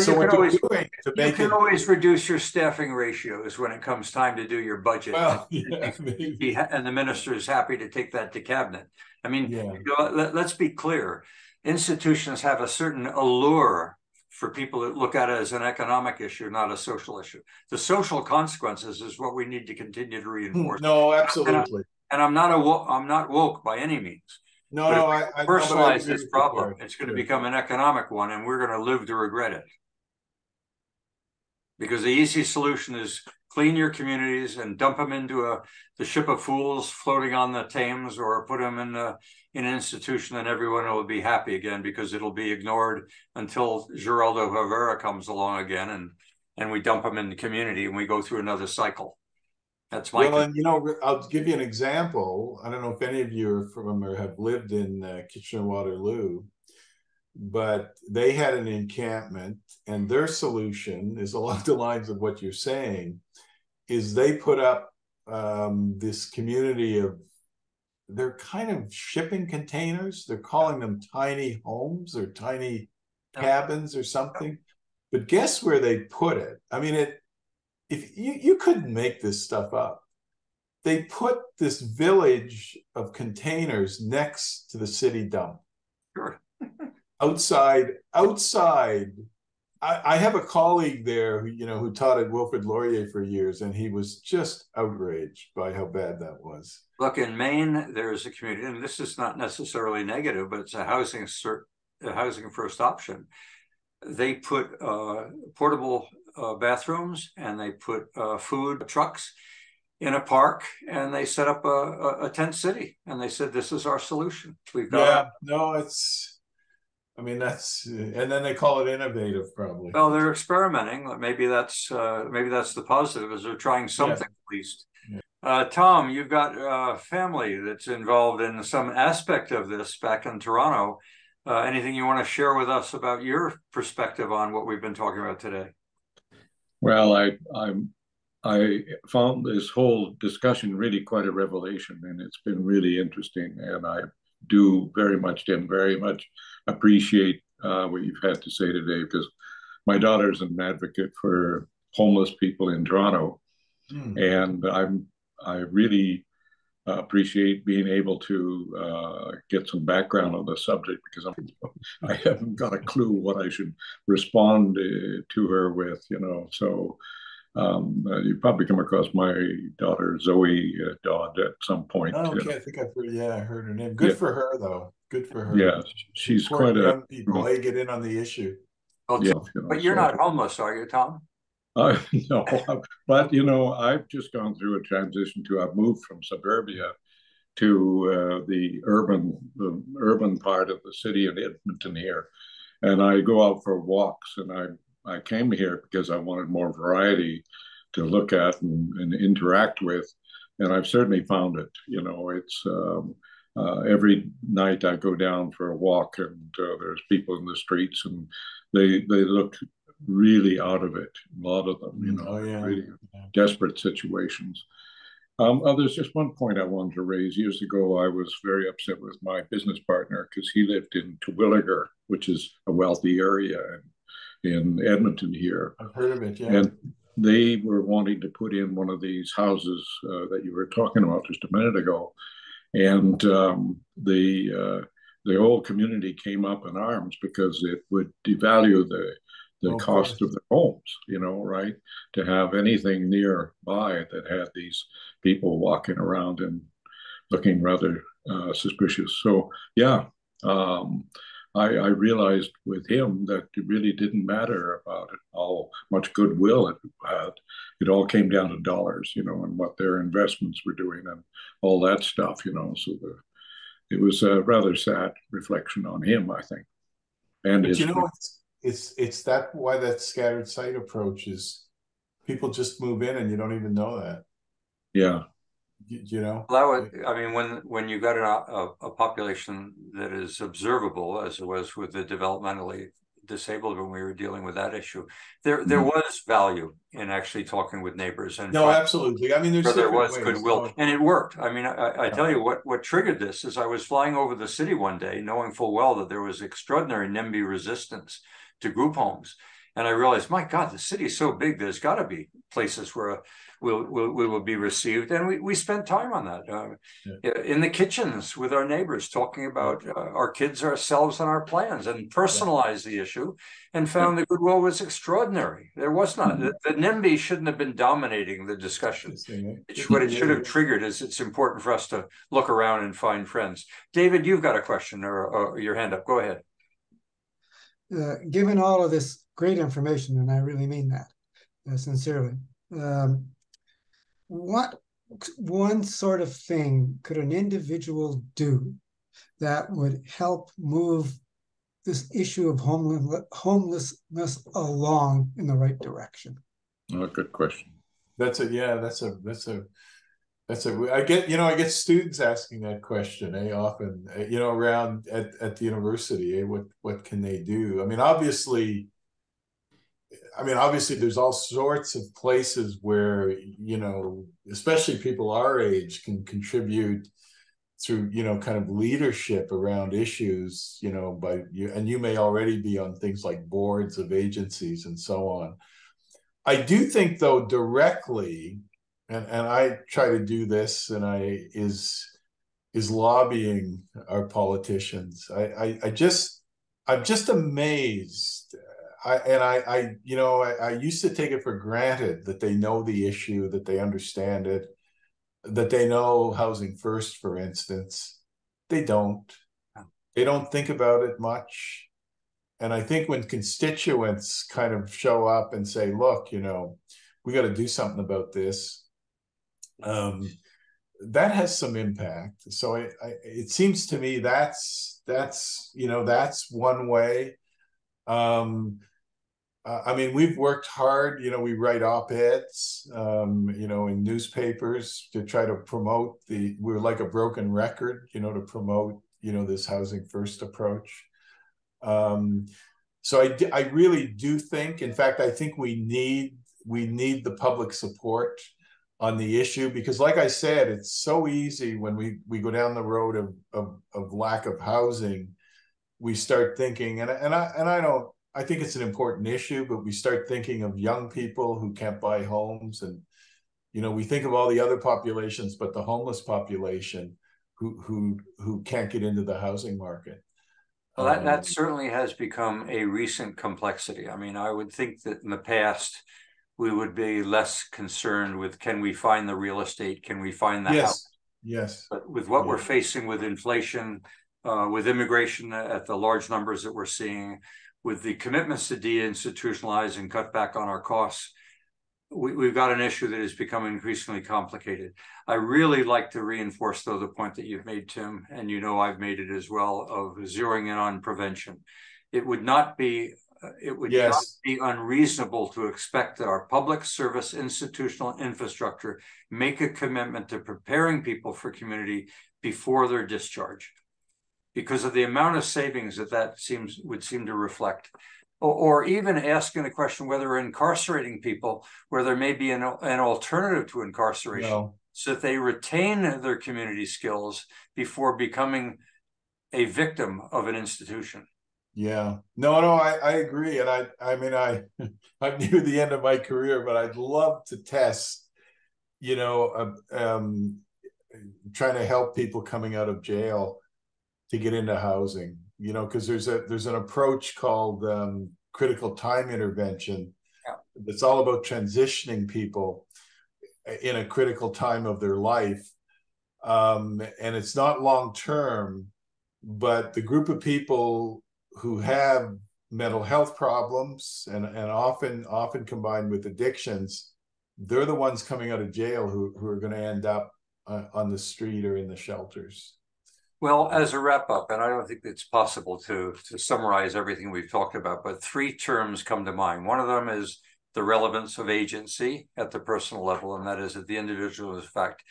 so what you're doing to make it... You can always reduce your staffing ratios when it comes time to do your budget. Well, yeah, and the minister is happy to take that to cabinet. I mean, yeah. You know, let's be clear. Institutions have a certain allure for people that look at it as an economic issue, not a social issue. The social consequences is what we need to continue to reinforce. No, absolutely. And I'm not woke by any means. No, but if we personalize this problem, it's going to become an economic one, and we're going to live to regret it. Because the easy solution is clean your communities and dump them into the ship of fools floating on the Thames, or put them in an institution, and everyone will be happy again, because it'll be ignored until Geraldo Rivera comes along again, and we dump them in the community, and we go through another cycle. That's my well, and you know, I'll give you an example. I don't know if any of you are from or have lived in Kitchener-Waterloo, but they had an encampment, and their solution is along the lines of what you're saying, is they put up this community of, they're kind of shipping containers. They're calling them tiny homes or tiny cabins or something. But guess where they put it? I mean, if you couldn't make this stuff up. They put this village of containers next to the city dump. Sure. outside. I have a colleague there who, you know, who taught at Wilfrid Laurier for years, and he was just outraged by how bad that was. Look, in Maine, there is a community, and this is not necessarily negative, but it's a housing first option. They put portable bathrooms, and they put food trucks in a park, and they set up a tent city, and they said, this is our solution. We've got I mean, that's, and then they call it innovative, probably. Well, they're experimenting. Maybe that's the positive, is they're trying something at least. Yeah. Tom, you've got a family that's involved in some aspect of this back in Toronto. Anything you want to share with us about your perspective on what we've been talking about today? Well, I found this whole discussion really quite a revelation, and it's been really interesting. And I do very much, Tim, very much appreciate what you've had to say today, because my daughter's an advocate for homeless people in Toronto, and I really appreciate being able to get some background on the subject, because I haven't got a clue what I should respond to her with, you know. So you probably come across my daughter Zoe Dodd at some point. Oh, okay, I think I've heard, I heard her name. Good for her, though. Good for her. Yeah, she's quite young people. They get in on the issue. Oh, yeah, you know, but you're not homeless, are you, Tom? No, but you know, I've just gone through a transition to, I've moved from suburbia to the urban part of the city of Edmonton here, and I go out for walks, and I came here because I wanted more variety to look at and interact with, and I've certainly found it. You know, it's every night I go down for a walk, and there's people in the streets, and they look really out of it, a lot of them, you know, really desperate situations. There's just one point I wanted to raise. Years ago, I was very upset with my business partner because he lived in Terwilliger, which is a wealthy area in Edmonton here. I've heard of it, yeah. And they were wanting to put in one of these houses that you were talking about just a minute ago. And the whole community came up in arms because it would devalue the cost of their homes, you know, right? To have anything nearby that had these people walking around and looking rather suspicious. So, yeah, I realized with him that it really didn't matter about it, how much goodwill it had. It all came down to dollars, you know, and what their investments were doing and all that stuff, you know. So it was a rather sad reflection on him, I think. And you know, it's that why that scattered site approach is people just move in and you don't even know that. Yeah. You know, well, I mean, when you've got a population that is observable, as it was with the developmentally disabled when we were dealing with that issue, there was value in actually talking with neighbors. And no, absolutely. I mean, there was goodwill, and it worked. I mean, I tell you what triggered this is I was flying over the city one day, knowing full well that there was extraordinary NIMBY resistance to group homes. And I realized, my God, the city is so big, there's got to be places where we will be received. And we spent time on that. In the kitchens with our neighbors, talking about our kids, ourselves, and our plans, and personalized the issue, and found the goodwill was extraordinary. There was not. The NIMBY shouldn't have been dominating the discussion. What it should have triggered is it's important for us to look around and find friends. David, you've got a question or your hand up. Go ahead. Given all of this great information, and I really mean that sincerely, what one sort of thing could an individual do that would help move this issue of homelessness along in the right direction? Oh, good question. I get, you know, I get students asking that question, often, you know, around at the university, what can they do? I mean, obviously there's all sorts of places where, you know, especially people our age can contribute through, you know, kind of leadership around issues, you know, and you may already be on things like boards of agencies and so on. I do think, though, directly, and I try to do this, and is lobbying our politicians. I'm just amazed. I used to take it for granted that they know the issue, that they understand it, that they know Housing First, for instance. They don't. They don't think about it much. And I think when constituents kind of show up and say, look, you know, we got to do something about this, that has some impact. So it seems to me that's one way. I mean, we've worked hard, you know, we write op-eds, you know, in newspapers to try to promote we're like a broken record, you know, to promote, you know, this Housing First approach. So I really do think, in fact, I think we need the public support on the issue, because like I said, it's so easy when we go down the road of lack of housing, we start thinking, I think it's an important issue, but we start thinking of young people who can't buy homes, and you know, we think of all the other populations, but the homeless population who can't get into the housing market. Well, that certainly has become a recent complexity. I mean, I would think that in the past we would be less concerned with can we find the real estate, can we find the house? Yes. But with what we're facing with inflation, with immigration at the large numbers that we're seeing, with the commitments to deinstitutionalize and cut back on our costs, we've got an issue that has become increasingly complicated. I really like to reinforce, though, the point that you've made, Tim, and you know I've made it as well, of zeroing in on prevention. It would not be not be unreasonable to expect that our public service institutional infrastructure make a commitment to preparing people for community before their discharge, because of the amount of savings that would seem to reflect, or even asking the question whether we're incarcerating people where there may be an alternative to incarceration, so that they retain their community skills before becoming a victim of an institution. Yeah, I agree, and I'm near the end of my career, but I'd love to test, you know, trying to help people coming out of jail to get into housing, you know, because there's an approach called critical time intervention. That's all about transitioning people in a critical time of their life, and it's not long term, but the group of people who have mental health problems and often combined with addictions, they're the ones coming out of jail who are going to end up on the street or in the shelters. Well, as a wrap up, and I don't think it's possible to summarize everything we've talked about, but three terms come to mind. One of them is the relevance of agency at the personal level, and that is that the individual is in fact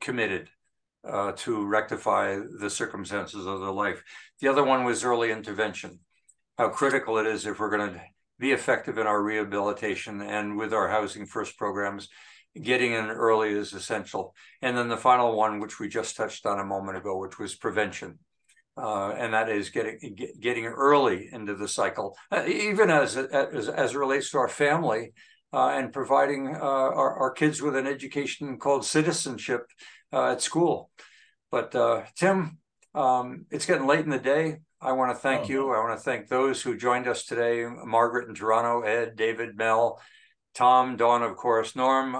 committed to rectify the circumstances of their life. The other one was early intervention, how critical it is if we're going to be effective in our rehabilitation and with our Housing First programs, getting in early is essential. And then the final one, which we just touched on a moment ago, which was prevention. And that is getting early into the cycle, even as it relates to our family, and providing our kids with an education called citizenship at school. But Tim, it's getting late in the day. I want to thank you. I want to thank those who joined us today, Margaret in Toronto, Ed, David, Mel, Tom, Dawn, of course, Norm,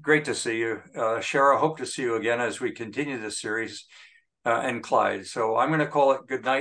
great to see you. Shara, hope to see you again as we continue this series, and Clyde. So I'm going to call it good night.